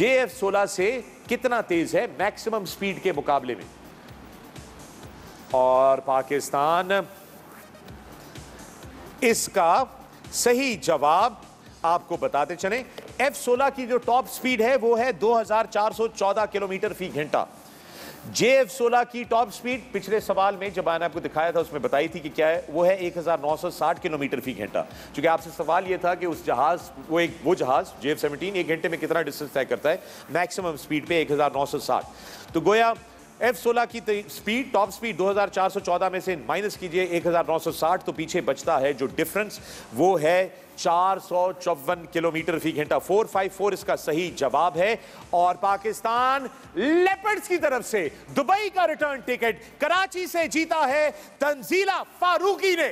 जे एफ सोलह से कितना तेज़ है मैक्सिमम स्पीड के मुकाबले में? और पाकिस्तान, इसका सही जवाब आपको बताते चलें, एफ सोलह की जो टॉप स्पीड है वो है दो हजार चार सौ चौदह किलोमीटर फी घंटा। जे एफ सोलह की टॉप स्पीड पिछले सवाल में जब मैंने आपको दिखाया था उसमें बताई थी कि क्या है, वो है एक हजार नौ सौ साठ किलोमीटर फी घंटा। चूंकि आपसे सवाल ये था कि उस जहाज वो एक वो जहाज जे एफ सत्रह एक घंटे में कितना डिस्टेंस तय करता है मैक्सिमम स्पीड पे, एक हजार नौ सौ साठ। तो गोया एफ सोलह की स्पीड, टॉप स्पीड दो हज़ार चार सौ चौदह में से माइनस कीजिए उन्नीस सौ साठ, तो पीछे बचता है जो डिफरेंस वो है चार सौ चौवन किलोमीटर फी घंटा। चार सौ चौवन इसका सही जवाब है। और पाकिस्तान लेपर्ड्स की तरफ से दुबई का रिटर्न टिकट कराची से जीता है तंजीला फारूकी ने।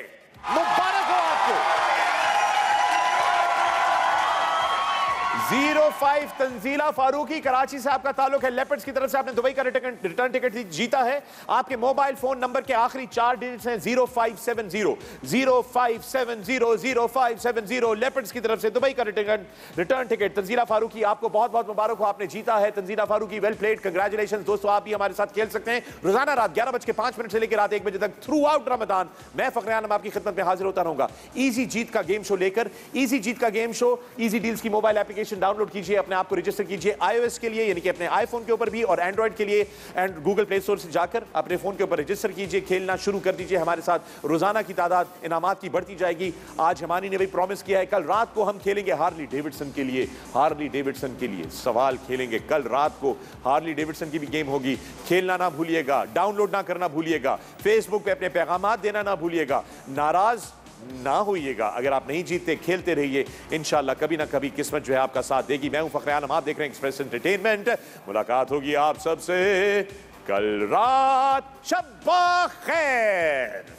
मुबारक हो आपको। ज़ीरो फाइव तंजीला फारूकी, कराची से आपका ताल्लुक है। लेपर्ड्स की तरफ से आपने दुबई का रिटर्न टिकट जीता है। आपके मोबाइल फोन नंबर के आखिरी चार डिजिट्स हैं zero five seven zero zero five seven zero zero five seven zero. Leopards की तरफ से दुबई का return return ticket Tanzeela Farooqui, आपको बहुत बहुत मुबारक हो, आपने जीता है। Tanzeela Farooqui, well played, congratulations. दोस्तों, आप भी हमारे साथ खेल सकते हैं रोजाना रात ग्यारह बज के पाँच मिनट से लेकर रात एक बजे तक थ्रू आउट रमजान। मैं फखरे आलम आपकी खिदमत में हाजिर होता रहूंगा ईजी जीत का गेम शो लेकर। ईजी जीत का गेम शो ईजी डील्स की मोबाइल एप्लीकेशन डाउनलोड कीजिए, अपने आप को रजिस्टर कीजिए आईओएस के लिए, यानी कि अपने आईफोन के ऊपर भी, और एंड्रॉइड के लिए एंड गूगल प्ले स्टोर से जाकर अपने फोन के ऊपर रजिस्टर कीजिए, खेलना शुरू कर दीजिए हमारे साथ। रोजाना की तादाद इनामात की बढ़ती जाएगी। आज हिमानी ने भी प्रॉमिस किया है कल रात को हम खेलेंगे हार्ली डेविडसन के लिए, हार्ली डेविडसन के लिए सवाल खेलेंगे कल रात को। हार्ली डेविडसन की भी गेम होगी, खेलना ना भूलिएगा, डाउनलोड ना करना भूलिएगा, फेसबुक पर अपने पैगाम देना ना भूलिएगा। नाराज ना होइएगा अगर आप नहीं जीतते, खेलते रहिए, इंशाल्लाह कभी ना कभी किस्मत जो है आपका साथ देगी। मैं हूं फखरे आलम, आप देख रहे हैं एक्सप्रेस एंटरटेनमेंट। मुलाकात होगी आप सबसे कल रात। शब्बा खैर।